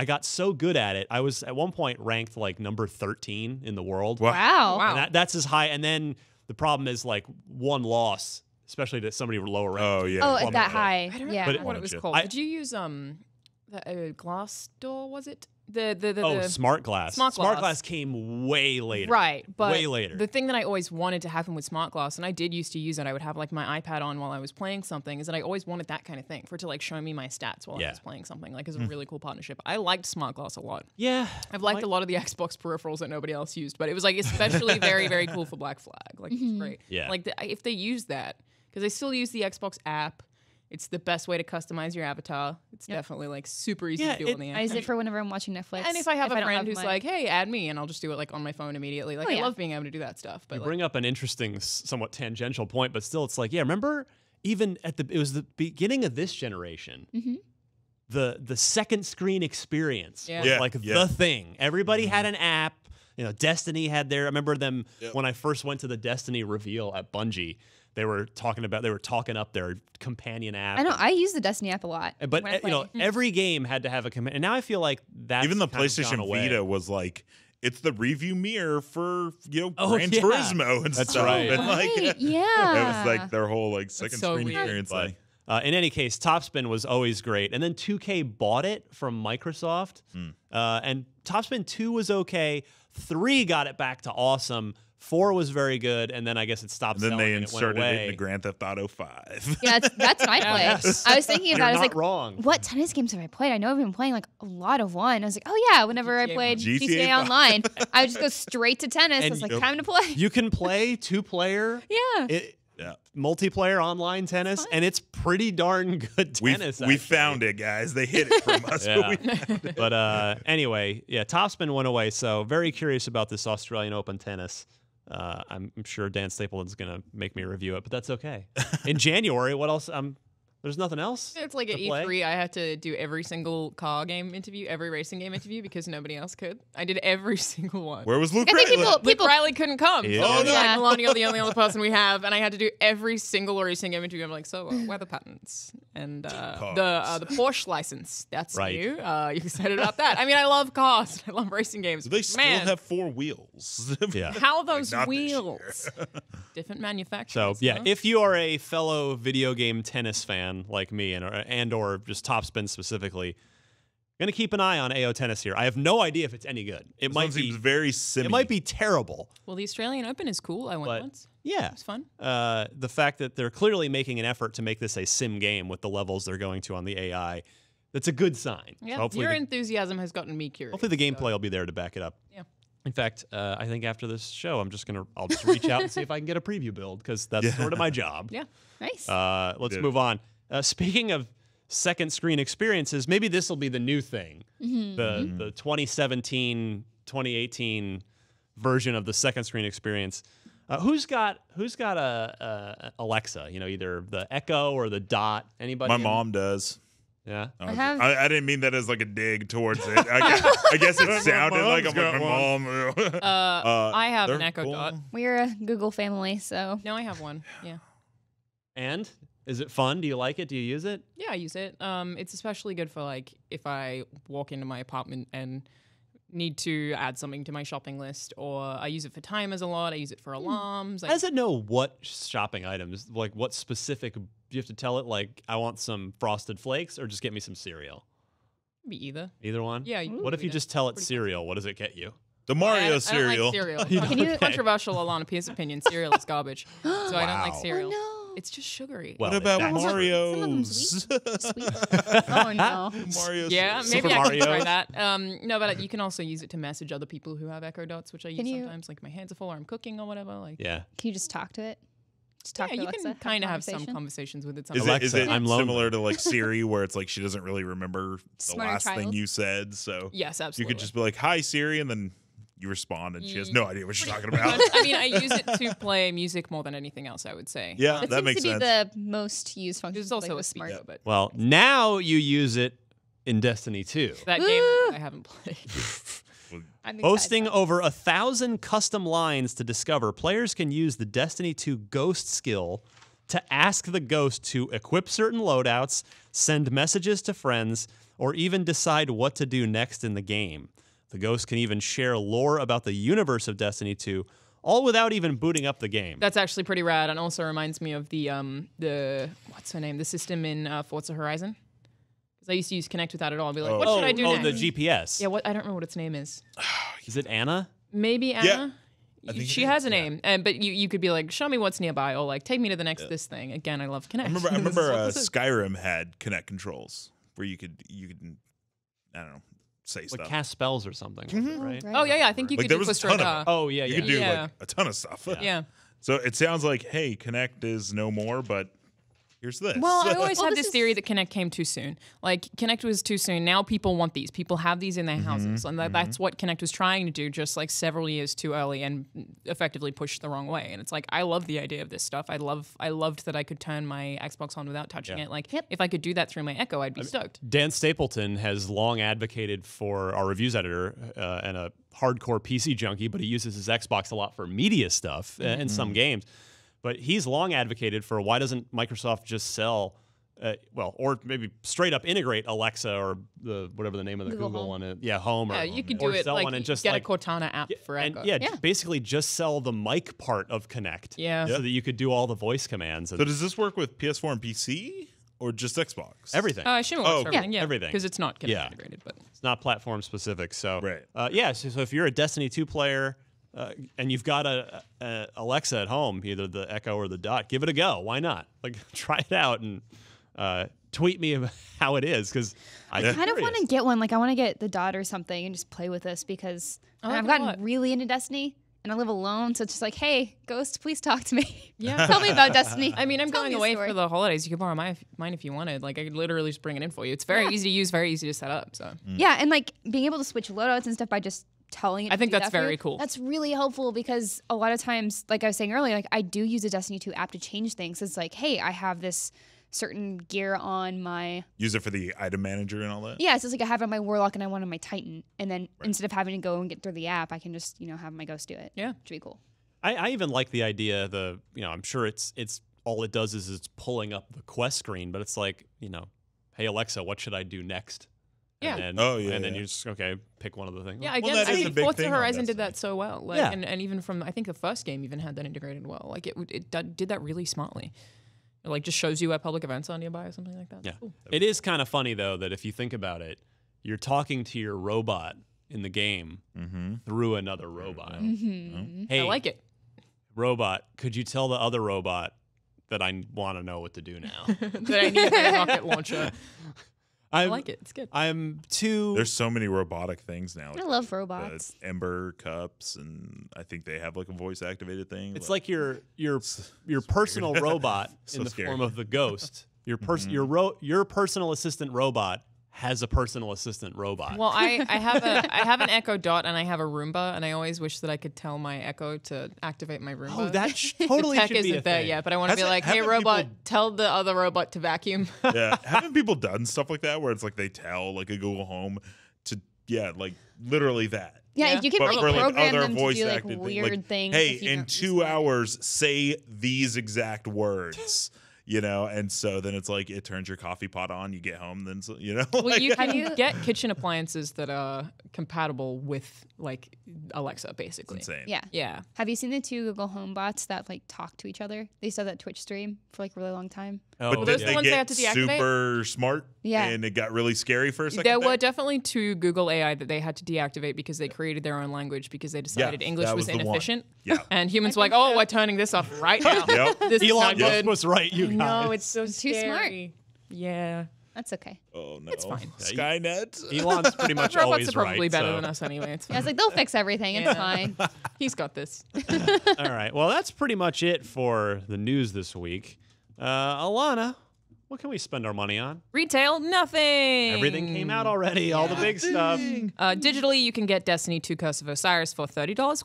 got so good at it. I was at one point ranked like number 13 in the world. Wow. Wow. And that's as high. And then the problem is like one loss, especially to somebody lower ranked. Oh yeah. Oh, at that high. I don't know what it was called. Did you use the glass door? Was it the smart glass? Smart glass came way later. Right, but way later. The thing that I always wanted to happen with smart glass, and I did used to use it. I would have like my iPad on while I was playing something. Is that I always wanted that kind of thing for it to like show me my stats while I was playing something. Like, it's a really cool partnership. I liked smart glass a lot. Yeah, I've liked a lot of the Xbox peripherals that nobody else used, but it was like especially very very cool for Black Flag. Like it's great. Yeah, like if they use that. Because I still use the Xbox app. It's the best way to customize your avatar. It's definitely like super easy to do on the app. I use it for whenever I'm watching Netflix. And if I have a friend who's like, hey, add me, and I'll just do it like on my phone immediately. Like I love being able to do that stuff. But you bring up an interesting, somewhat tangential point, but still it's like, yeah, remember even at it was the beginning of this generation, the second screen experience was like the thing. Everybody had an app. You know, Destiny had their, I remember them when I first went to the Destiny reveal at Bungie. They were talking up their companion app. I know. I use the Destiny app a lot. But you know, every game had to have a companion. And now I feel like that's even the PlayStation Vita was like, it's the review mirror for Gran Turismo and stuff. That's right. And like, yeah, it was like their whole like second screen experience. Like, in any case, Top Spin was always great, and then 2K bought it from Microsoft, and Top Spin 2 was okay. 3 got it back to awesome. 4 was very good, and then I guess it stopped. And then they inserted it into Grand Theft Auto 5. Yeah, that's my play. Yes. I was thinking about it. I was like, wrong. What tennis games have I played? I know I've been playing like a lot of one. I was like, oh yeah, whenever I played GTA Online, I would just go straight to tennis. And I was like, time to play. You can play 2-player. Multiplayer online tennis, and it's pretty darn good tennis. We found it, guys. They hid it from us, but we found it. But anyway, yeah, Top Spin went away. So very curious about this Australian Open tennis. I'm sure Dan Stapleton's gonna make me review it, but that's okay. In January, what else? There's nothing else. It's like at E3, I had to do every single car game interview, every racing game interview, because nobody else could. I did every single one. Where was Luke Riley? Luke Riley couldn't come. Yeah. Oh no, Melania, you're the only other person we have, and I had to do every single racing game interview. I'm like, so weather patterns and the Porsche license. That's new. You excited about that? I mean, I love cars. I love racing games. Do they still have 4 wheels? How are those wheels? Different manufacturers. So yeah, if you are a fellow video game tennis fan like me and or just Top Spin specifically, gonna keep an eye on AO Tennis here. I have no idea if it's any good. It might be very similar. It might be terrible. Well, the Australian Open is cool. I went once. Yeah, it was fun. The fact that they're clearly making an effort to make this a sim game with the levels they're going to on the AI, that's a good sign. Yeah, so hopefully your enthusiasm has gotten me curious. Hopefully the gameplay will be there to back it up. Yeah. In fact, I think after this show, I'll just reach out and see if I can get a preview build, because that's sort of my job. Yeah, nice. Let's move on. Speaking of second screen experiences, maybe this will be the new thing, the 2017, 2018 version of the second screen experience. Who's got a Alexa? You know, either the Echo or the Dot. Anybody? My mom does. Yeah, I didn't mean that as like a dig towards it. I guess it sounded like I'm with my mom. I have an Echo Dot. We're a Google family, so no, I have one. Yeah, and. Is it fun? Do you like it? Do you use it? Yeah, I use it. It's especially good for like if I walk into my apartment and need to add something to my shopping list, or I use it for timers a lot. I use it for alarms. How does it know what shopping items? Like what specific? Do you have to tell it like I want some Frosted Flakes or just get me some cereal? Be either. Either one. Yeah. What if you just tell it cereal? Cool. What does it get you? The Mario cereal. I don't like cereal. Controversial Alana Pierce opinion. Cereal is garbage. So I don't like cereal. Oh, no. It's just sugary. Well, what about Mario's? Sweet. Oh, no. Mario's. Yeah, maybe I can try that. No, but you can also use it to message other people who have Echo Dots, which I use sometimes. Like, my hands are full or I'm cooking or whatever. Like, yeah. Can you just talk to it? Just talk to Alexa? You can kind of have some conversations with it. Is it similar to, like, Siri, where it's like she doesn't really remember the last thing you said? So yes, absolutely. You could just be like, hi, Siri, and then you respond, and she has no idea what she's talking about. I mean, I use it to play music more than anything else, I would say. Yeah, that makes sense. It seems to be the most used function. There's also like a smart yeah. but well, now you use it in Destiny 2. That Woo! Game I haven't played. Boasting over 1,000 custom lines to discover, players can use the Destiny 2 ghost skill to ask the ghost to equip certain loadouts, send messages to friends, or even decide what to do next in the game. The ghost can even share lore about the universe of Destiny 2, all without even booting up the game. That's actually pretty rad, and also reminds me of the what's her name, the system in Forza Horizon. Because I used to use Connect with that at all. I'd be like, what should I do next? Oh, the GPS. Yeah, what I don't remember what its name is. Is it Anna? Maybe Anna. Yeah. She has a name, and but you could be like, show me what's nearby, or like, take me to the next this thing. Again, I love Connect. I remember Skyrim had Connect controls where you could I don't know. Say like stuff. Cast spells or something, right? Oh yeah, yeah. I think you could do Questrada. Oh yeah, yeah. You could do like a ton of stuff. Yeah. So it sounds like, hey, Connect is no more, but here's this. Well, I always had this theory that Connect came too soon. Like Connect was too soon. Now people want these. People have these in their houses, and that's what Connect was trying to do, just like several years too early and effectively pushed the wrong way. And it's like I love the idea of this stuff. I loved that I could turn my Xbox on without touching it. Like if I could do that through my Echo, I'd be stoked. Dan Stapleton has long advocated for our reviews editor and a hardcore PC junkie, but he uses his Xbox a lot for media stuff and some games. But he's long advocated for why doesn't Microsoft just sell, or maybe straight up integrate Alexa or the whatever the name of the Google one is. Yeah, Home. Yeah, you could do it like and just get like, a Cortana app for Echo. And basically just sell the mic part of Connect so that you could do all the voice commands. So does this work with PS4 and PC or just Xbox? Everything. I assume it works for everything, everything. Because it's not Connect integrated. But it's not platform specific. So, so if you're a Destiny 2 player... and you've got a Alexa at home, either the Echo or the Dot, give it a go. Why not? Like, try it out and tweet me about how it is, because I kind of want to get one. Like, I want to get the Dot or something and just play with this, because I've gotten really into Destiny. And I live alone, so it's just like, hey, Ghost, please talk to me. Yeah, tell me about Destiny. I mean, I'm going away for the holidays. You could borrow mine if you wanted. Like, I could literally just bring it in for you. It's very easy to use, very easy to set up. So yeah, and like being able to switch loadouts and stuff by just telling it. I think that's very cool. That's really helpful, because a lot of times, like I was saying earlier, like I do use a Destiny 2 app to change things. It's like, hey, I have this certain gear on my... Use it for the item manager and all that? Yeah, so it's like I have it on my Warlock and I want on my Titan. And then instead of having to go and get through the app, I can just, you know, have my Ghost do it. Yeah. Which would be cool. I even like the idea, you know, I'm sure it's all it does is it's pulling up the Quest screen, but it's like, you know, hey, Alexa, what should I do next? Yeah. And then, you just, pick one of the things. Yeah, again, I think Forza Horizon did that so well. Like, and even from, I think the first game even had that integrated well. Like, it did that really smartly. It, like, just shows you where public events are nearby or something like that. Yeah. Ooh. It is kind of funny, though, that if you think about it, you're talking to your robot in the game through another robot. Hey, I like it. Robot, could you tell the other robot that I want to know what to do now? That I need a rocket launcher. I like it. It's good. I'm too... There's so many robotic things now. Like I love robots. Ember cups, and I think they have like a voice-activated thing. It's like your personal robot in the form of the Ghost. Your personal assistant robot has a personal assistant robot. Well, I have an Echo Dot and I have a Roomba, and I always wish that I could tell my Echo to activate my Roomba. Oh, that totally should be a thing. Yeah, but I want to be like, hey, robot, tell the other robot to vacuum. Yeah, haven't people done stuff like that where it's like they tell like a Google Home to like literally that? Yeah, yeah. If you can like, program them to do like weird things. Hey, in 2 hours, say these exact words. You know, and so then it's like it turns your coffee pot on. You get home, then you know. Well, like, you can get kitchen appliances that are compatible with like Alexa, basically. It's insane. Yeah, yeah. Have you seen the two Google Home bots that like talk to each other? They saw that Twitch stream for like a really long time. Oh, but those are the ones they had to deactivate. Super smart. Yeah, and it got really scary for a second. There were definitely two Google AI that they had to deactivate because they created their own language because they decided English was inefficient. Yeah, and humans were like, oh, we're turning this off right now. This Elon Musk was right. No, it's so scary. Too smart. Yeah, that's okay. Oh no, it's fine. Skynet. Elon's pretty much robots always are probably better than us anyway. It's fine. Yeah, it's like they'll fix everything. It's fine. He's got this. All right. Well, that's pretty much it for the news this week. Alana, What can we spend our money on? Retail, nothing. Everything came out already. All the big stuff. Digitally, you can get Destiny 2 Curse of Osiris for $30.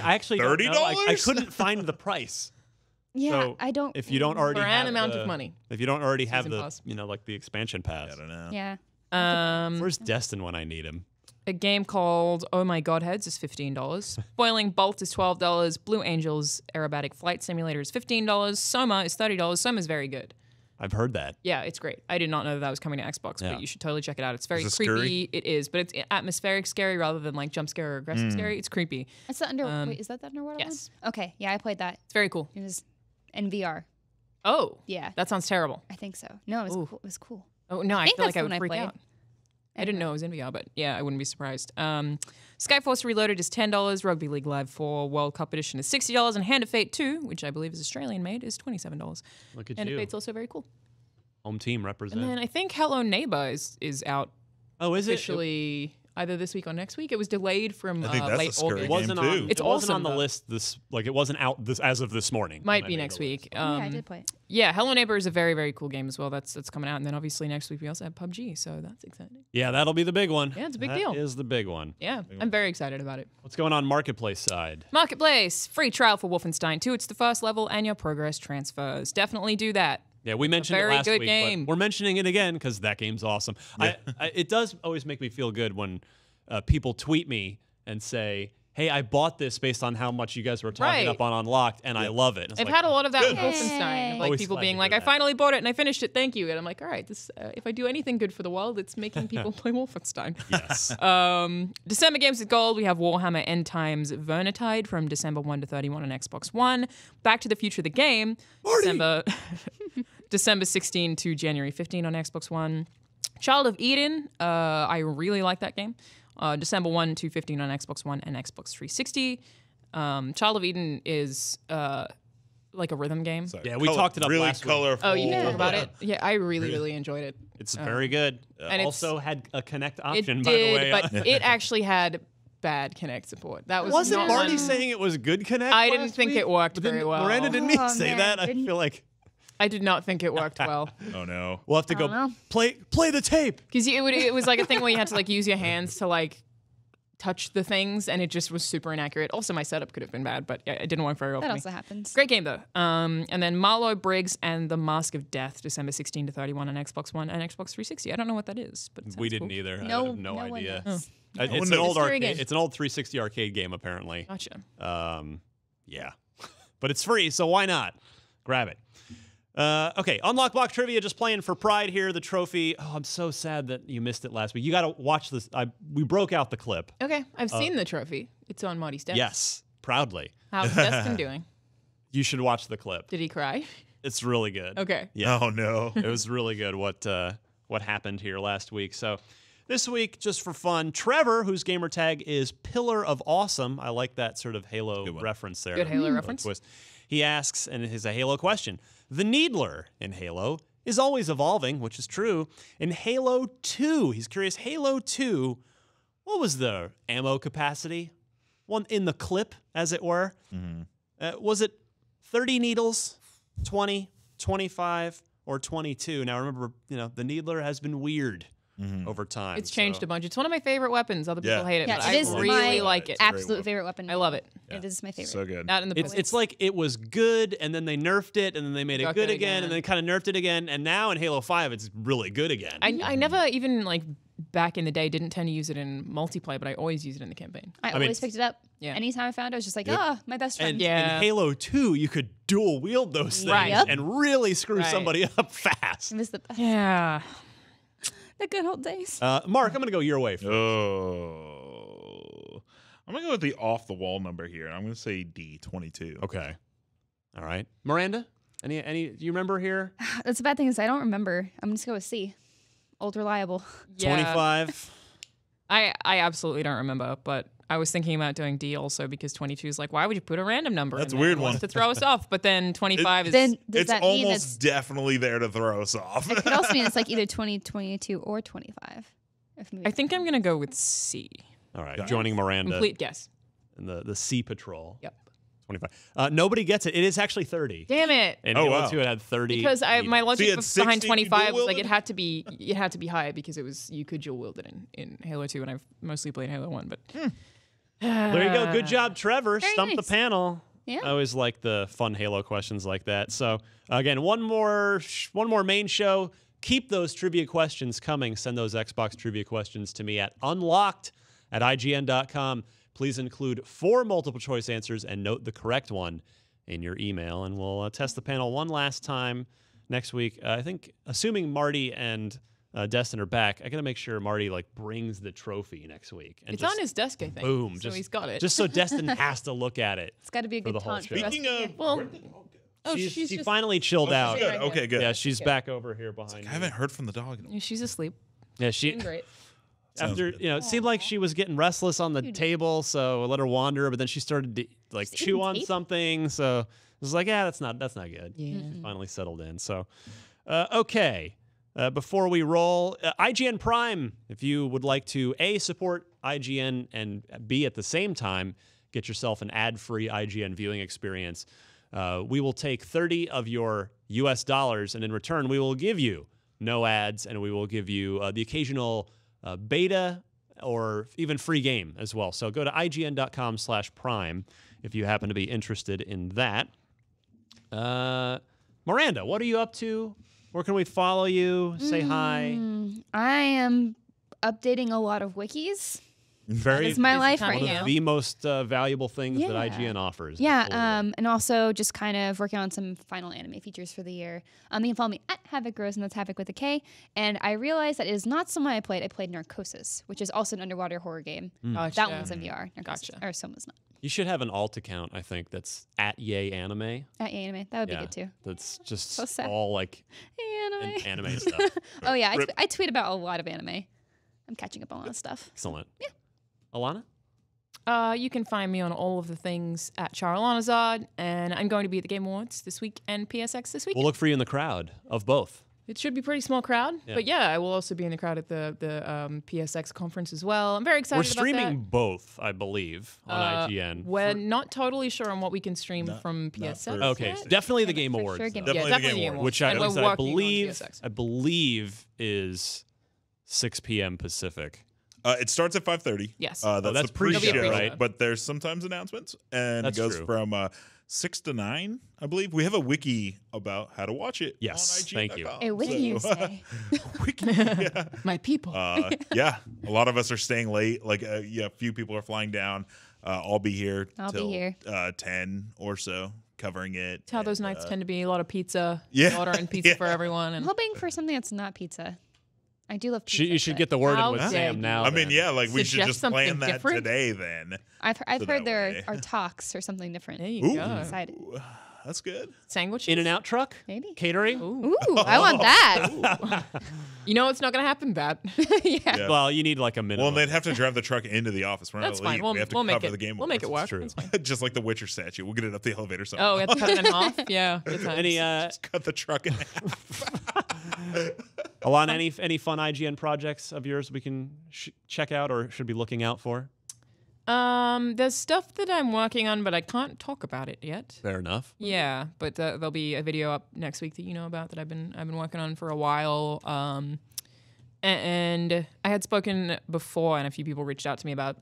I actually $30? Don't know. I couldn't find the price. Yeah, so I don't. If you don't already for have an amount of money. If you don't already have the, you know, like the expansion pass. I don't know. Yeah. Where's Destin when I need him? A game called Oh My Godheads is $15. Boiling Bolt is $12. Blue Angels Aerobatic Flight Simulator is $15. Soma is $30. Soma's very good. I've heard that. Yeah, it's great. I did not know that was coming to Xbox, but you should totally check it out. It's very creepy. Scary? It is, but it's atmospheric scary rather than like jump scare or aggressive scary. It's creepy. That's the wait, is that the underwater one? Okay, yeah, I played that. It's very cool. It was in VR. Oh. Yeah. That sounds terrible. I think so. No, it was cool. It was cool. Oh, no, I feel like I would freak out. I didn't know it was in VR, but yeah, I wouldn't be surprised. Skyforce Reloaded is $10, Rugby League Live 4 World Cup Edition is $60, and Hand of Fate 2, which I believe is Australian-made, is $27. Look at you. Hand of Fate's also very cool. Home team represent. And then I think Hello Neighbor is out officially either this week or next week. It was delayed from late August. It wasn't on, it wasn't on the list this it wasn't out as of this morning. Might be next week. Yeah, I did play it. Yeah, Hello Neighbor is a very, very cool game as well. That's coming out, and then obviously next week we also have PUBG, so that's exciting. Yeah, that'll be the big one. Yeah, it's a big deal. That is the big one. Yeah, I'm very excited about it. What's going on marketplace side? Marketplace free trial for Wolfenstein 2. It's the first level and your progress transfers. Definitely do that. Yeah, we mentioned it last week. Very good game. We're mentioning it again because that game's awesome. Yeah. It does always make me feel good when people tweet me and say, hey, I bought this based on how much you guys were talking up on Unlocked, and I love it. I've had a lot of that with Wolfenstein. Like people being like, I finally bought it and I finished it, thank you. And I'm like, all right, this, if I do anything good for the world, it's making people play Wolfenstein. Yes. December Games with Gold, we have Warhammer End Times Vermintide from December 1 to 31 on Xbox One. Back to the Future the Game, December 16 to January 15 on Xbox One. Child of Eden, I really like that game. December 1 to 15 on Xbox One and Xbox 360. Child of Eden is like a rhythm game. So yeah, we talked it up last week. Really colorful. Oh, you can talk about it? Yeah, I really enjoyed it. It's very good. And it also had a Kinect option, by the way. But it actually had bad Kinect support. That was Wasn't Marty saying it was good Kinect? I didn't think it worked very well. Miranda didn't even say that. I feel like... I did not think it worked well. Oh no! We'll have to go play the tape because it was like a thing where you had to like use your hands to like touch the things, and it just was super inaccurate. Also, my setup could have been bad, but it didn't work very well. That also happens. Great game though. And then Marlo Briggs and the Mask of Death, December 16 to 31 on Xbox One and Xbox 360. I don't know what that is, but we didn't either. No, I have no idea. Oh. It's an old arcade. It's an old 360 arcade game apparently. Gotcha. Yeah, but it's free, so why not? Grab it. Okay, Unlock Block Trivia, just playing for pride here, the trophy. Oh, I'm so sad that you missed it last week. You got to watch this. We broke out the clip. Okay, I've seen the trophy. It's on Marty's desk. Yes, proudly. How's Destin doing? You should watch the clip. Did he cry? It's really good. Okay. Yeah. Oh, no. It was really good what happened here last week. So this week, just for fun, Trevor, whose gamer tag is Pillar of Awesome. I like that sort of Halo reference there. Good Halo reference. Twist. He asks, and it is a Halo question, the Needler in Halo is always evolving, which is true. In Halo 2, he's curious, Halo 2, what was the ammo capacity? One in the clip, as it were. Mm-hmm. Was it 30 needles, 20, 25, or 22? Now remember, you know, the Needler has been weird over time. It's changed a bunch. It's one of my favorite weapons. Other people hate it, but I really like it. Absolute favorite weapon. I love it. Yeah. It is my favorite. So good. Not in the it's like it was good, and then they nerfed it, and then they made it good again, and then kind of nerfed it again, and now in Halo 5, it's really good again. I never even, like, back in the day, didn't tend to use it in multiplayer, but I always use it in the campaign. I always picked it up. Yeah. Anytime I found it, I was just like, ah, my best friend. And in Halo 2, you could dual wield those things and really screw somebody up fast. It was the best. Yeah. The good old days. Mark, I'm going to go your way first. Oh. I'm going to go with the off-the-wall number here, and I'm going to say D, 22. Okay. All right. Miranda, any do you remember here? That's the bad thing is I don't remember. I'm just going to go with C, old reliable. Yeah. 25. I absolutely don't remember, but I was thinking about doing D also because 22 is like, why would you put a random number in there? That's a weird one. To throw us off, but then 25 is... Then it's that almost definitely there to throw us off. It could also mean it's like either 20, 22, or 25. I think I'm going to go with C. All right, joining Miranda. Complete guess. And the C patrol. Yep. 25. Nobody gets it. It is actually 30. Damn it! And Halo 2 had 30. Because my logic was behind 25 was like it had to be high because it was you could dual wield it in Halo 2, and I've mostly played Halo 1. But there you go. Good job, Trevor. Stump the panel. Yeah. I always like the fun Halo questions like that. So again, one more main show. Keep those trivia questions coming. Send those Xbox trivia questions to me at unlocked@ign.com. Please include 4 multiple choice answers and note the correct one in your email. And we'll test the panel one last time next week. I think, assuming Marty and Destin are back, I gotta make sure Marty like brings the trophy next week. And it's on his desk, I think. Boom! So he's got it. Just so Destin has to look at it. It's got to be a good taunt. Speaking of, she finally chilled out. Good. Okay, good. Yeah, she's back over here behind. Like, I haven't heard from the dog. Yeah, she's asleep. Yeah, she's doing great. After it seemed like she was getting restless on the table, so I let her wander. But then she started to like chew on something, so I was like, "Yeah, that's not good." Yeah. She finally settled in. So, okay. Before we roll, IGN Prime, if you would like to, A, support IGN, and B, at the same time, get yourself an ad-free IGN viewing experience. We will take 30 of your US dollars, and in return, we will give you no ads, and we will give you the occasional beta or even free game as well. So go to ign.com/prime if you happen to be interested in that. Miranda, what are you up to? Where can we follow you? Say hi. I am updating a lot of wikis. It's my life right now. One of the most valuable things that IGN offers. Yeah, and also just kind of working on some final anime features for the year. You can follow me at HavocRose, and that's Havoc with a K. And I realized that it is not someone I played. I played Narcosis, which is also an underwater horror game. Gotcha. That one's in VR. Narcosis, or someone's not. You should have an alt account, I think, that's at Yay Anime. At Yay Anime. That would be good, too. That's just so all, like, anime stuff. Oh, yeah. I tweet about a lot of anime. I'm catching up on a lot of stuff. Excellent. Yeah. Alana? You can find me on all of the things at Charalanazad, and I'm going to be at the Game Awards this week and PSX this week. We'll look for you in the crowd of both. It should be a pretty small crowd, but yeah, I will also be in the crowd at the PSX conference as well. I'm very excited about that. We're streaming both, I believe, on IGN. We're not totally sure on what we can stream from PSX. Okay, so definitely the Game Awards. Sure, definitely the Game Awards. Which I believe is 6 p.m. Pacific. It starts at 5:30. Yes. That's the pre-show, right? But there's sometimes announcements, and it goes from 6 to 9, I believe. We have a wiki about how to watch it. Yes, on IG. Thank you. A wiki, you say? Wiki, my people. Yeah, a lot of us are staying late. Like, a few people are flying down. I'll be here till 10 or so, covering it. That's how those nights tend to be. A lot of pizza, ordering pizza for everyone. And I'm hoping for something that's not pizza. I do love pizza. You should get the word in with Sam now. I mean, like we should just plan that today then. I've heard there are talks or something different. There you go. That's good. Sandwiches? In-N-Out truck? Maybe. Catering? Ooh, I want that. You know it's not going to happen, Bat. Well, you need like a minimum. Well, they'd have to drive the truck into the office. We're not going to leave. We have to cover the game. We'll make it work. Just like the Witcher statue. We'll get it up the elevator somehow. Oh, we have to cut it in half? Yeah. Just cut the truck in half. Alana, any fun IGN projects of yours we can check out or should be looking out for? There's stuff that I'm working on, but I can't talk about it yet. Fair enough. Yeah, but there'll be a video up next week that you know about that I've been working on for a while. And I had spoken before, and a few people reached out to me about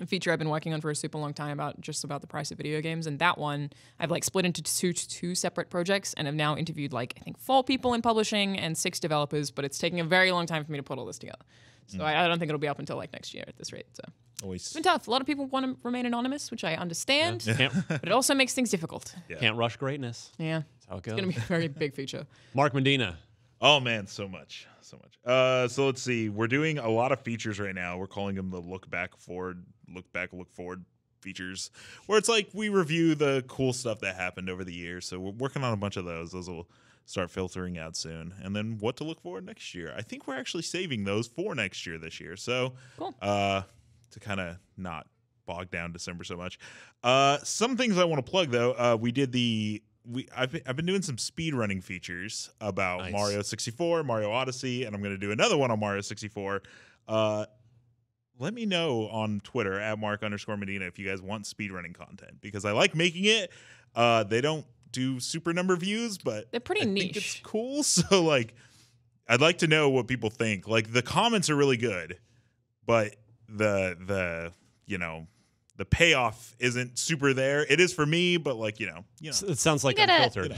a feature I've been working on for a super long time about the price of video games, and that one I've like split into two separate projects, and I've now interviewed like I think 4 people in publishing and 6 developers, but it's taking a very long time for me to put all this together. So I don't think it'll be up until like next year at this rate. So it's been tough. A lot of people want to remain anonymous, which I understand, but it also makes things difficult. Yeah. Can't rush greatness. Yeah, that's how it goes. It's gonna be a very big feature. Mark Medina. Oh, man, so much. So let's see. We're doing a lot of features right now. We're calling them the look forward features, where it's like we review the cool stuff that happened over the years. So we're working on a bunch of those. Those will start filtering out soon. And then what to look for next year. I think we're actually saving those for next year this year. So cool. To kind of not bog down December so much. Some things I want to plug, though. We did the... I've been doing some speedrunning features about Mario 64, Mario Odyssey, and I'm going to do another one on Mario 64. let me know on Twitter at Mark_Medina if you guys want speedrunning content, because I like making it. They don't do super number views, but they're pretty niche. I think it's cool. So like, I'd like to know what people think. Like, the comments are really good, but the you know, the payoff isn't super there. It is for me, but like, you know. It sounds like unfiltered.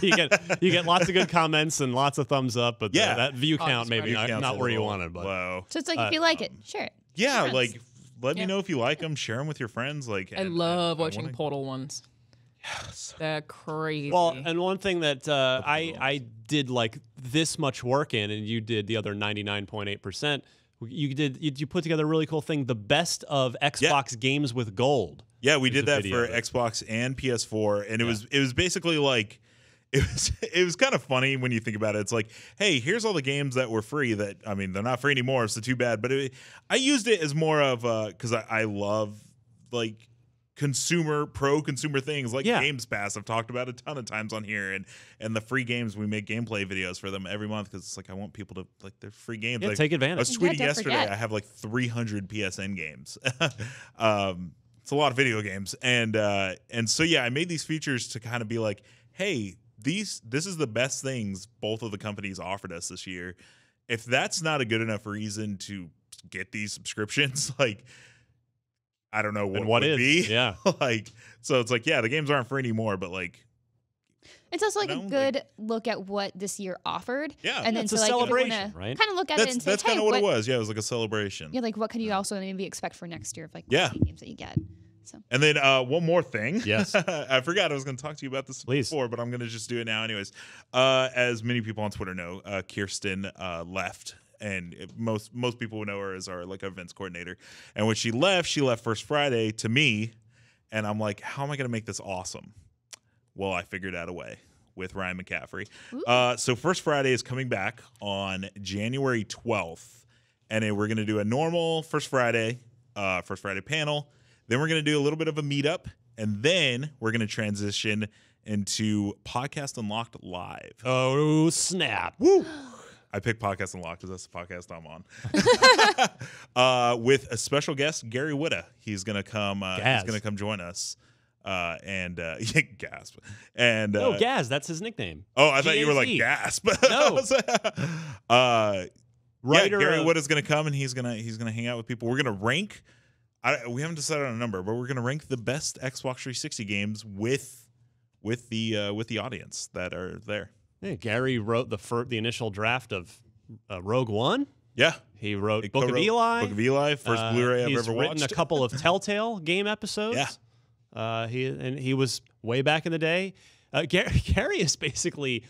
You get lots of good comments and lots of thumbs up, but yeah, that view count maybe not where you want it. But low. So it's like, if you like it, share it. Yeah, like, let me know if you like them. Share them with your friends. Like, I love watching Portal ones. Yes. They're crazy. Well, and one thing that I did like this much work in, and you did the other 99.8%. You put together a really cool thing, the best of Xbox games with gold. Yeah, we did that for Xbox and PS4, and it was basically like, it was kind of funny when you think about it. It's like, hey, here's all the games that were free that, I mean, they're not free anymore, so too bad. But I used it as more of because I love like pro consumer things like Games Pass. I've talked about a ton of times on here, and the free games, we make gameplay videos for them every month because it's like, I want people to like their free games. Yeah, like, take advantage. I was tweeting yesterday, forget. I have like 300 PSN games. It's a lot of video games, and so yeah, I made these features to kind of be like, hey, this is the best things both of the companies offered us this year. If that's not a good enough reason to get these subscriptions, like, I don't know what it would be. Yeah. Like, so it's like, yeah, the games aren't free anymore, but like, it's also like a good look at what this year offered. Yeah. And then it's a celebration, right? Kind of look at it and say, that's kind of what it was. Yeah, it was like a celebration. Yeah, like, what could you also maybe expect for next year of like games that you get? So. And then one more thing. Yes. I forgot I was going to talk to you about this before, but I'm going to just do it now anyways. As many people on Twitter know, Kirsten left. And most people know her as our like events coordinator. And when she left First Friday to me, and I'm like, how am I going to make this awesome? Well, I figured out a way with Ryan McCaffrey. So First Friday is coming back on January 12th, and then we're going to do a normal First Friday panel. Then we're going to do a little bit of a meetup, and then we're going to transition into Podcast Unlocked Live. Oh snap! Woo! I picked Podcast Unlocked because that's the podcast I'm on. With a special guest, Gary Whitta. He's gonna come. He's gonna come join us. Gasp. And oh, Gaz, that's his nickname. Oh, I thought you were like Gasp. No. Gary Whitta's gonna come, and he's gonna hang out with people. We're gonna rank. We haven't decided on a number, but we're gonna rank the best Xbox 360 games with the audience that are there. Yeah, Gary wrote the initial draft of Rogue One. Yeah, he wrote Book of Eli. Book of Eli, first Blu-ray I've ever watched. He's written a couple of Telltale game episodes. Yeah, he was way back in the day. Gary is basically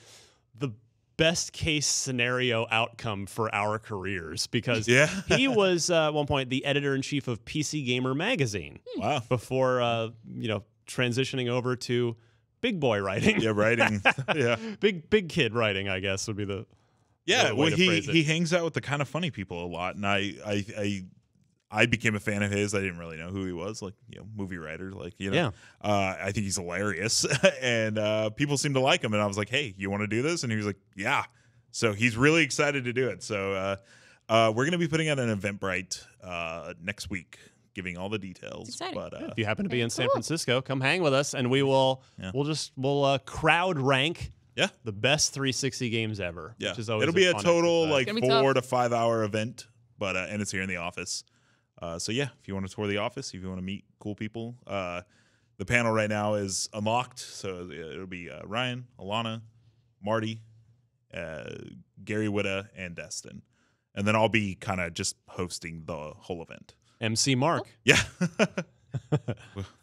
the best case scenario outcome for our careers, because he was at one point the editor-in-chief of PC Gamer magazine. Wow! Before transitioning over to big boy writing. Yeah, writing. Yeah. Big kid writing, I guess, would be the way to phrase it. He hangs out with the kind of funny people a lot, and I became a fan of his. I didn't really know who he was, like, movie writer, like, Yeah. I think he's hilarious. And people seem to like him, and I was like, "Hey, you want to do this?" And he was like, "Yeah." So he's really excited to do it. So we're going to be putting out an Eventbrite next week, giving all the details. Exciting. But if you happen to be in San Francisco, come hang with us, and we will we'll crowd rank the best 360 games ever. Yeah, which is always it'll be a total like 4 to 5 hour event, but and it's here in the office. So yeah, if you want to tour the office, if you want to meet cool people, the panel right now is unlocked, so it'll be Ryan, Alana, Marty, Gary Whitta, and Destin, and then I'll be kind of just hosting the whole event. MC Mark. Cool. Yeah.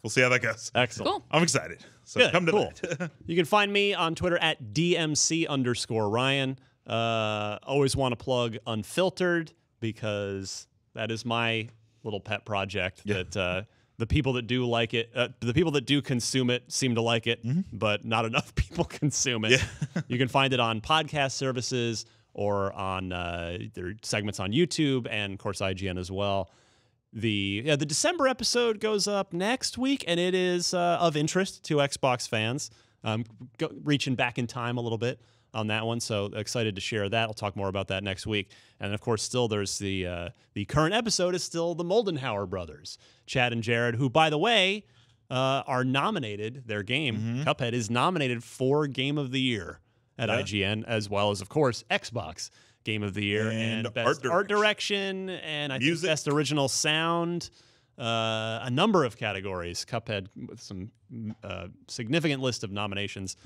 We'll see how that goes. Excellent. Cool. I'm excited. So good. Come to that. You can find me on Twitter at DMC_Ryan. Always want to plug Unfiltered, because that is my little pet project that the people that do like it, the people that do consume it seem to like it, but not enough people consume it. Yeah. You can find it on podcast services or on their segments on YouTube and, of course, IGN as well. The December episode goes up next week, and it is of interest to Xbox fans. Reaching back in time a little bit. on that one, so excited to share that. I'll talk more about that next week. And of course, still there's the current episode is still the Moldenhauer brothers, Chad and Jared, who, by the way, are nominated. Their game, Cuphead, is nominated for Game of the Year at IGN, as well as, of course, Xbox Game of the Year and Best Art Direction, and I think Best Original Sound. A number of categories. Cuphead with some significant list of nominations.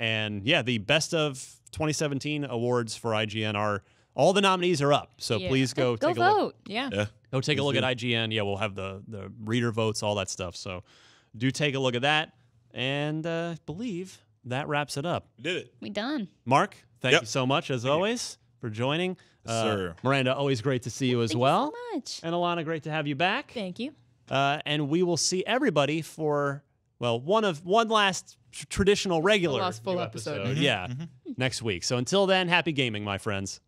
And yeah, the Best of 2017 awards for IGN are, all the nominees are up. So please go take vote. A look. Yeah. Go take a look at IGN. Yeah, we'll have the reader votes, all that stuff. So do take a look at that. And I believe that wraps it up. We did it. We done. Mark, thank you so much, as always, for joining. Sir. Miranda, always great to see you as well. Thank you so much. And Alana, great to have you back. Thank you. And we will see everybody for, well, one last traditional regular full episode. Next week. So until then, happy gaming, my friends.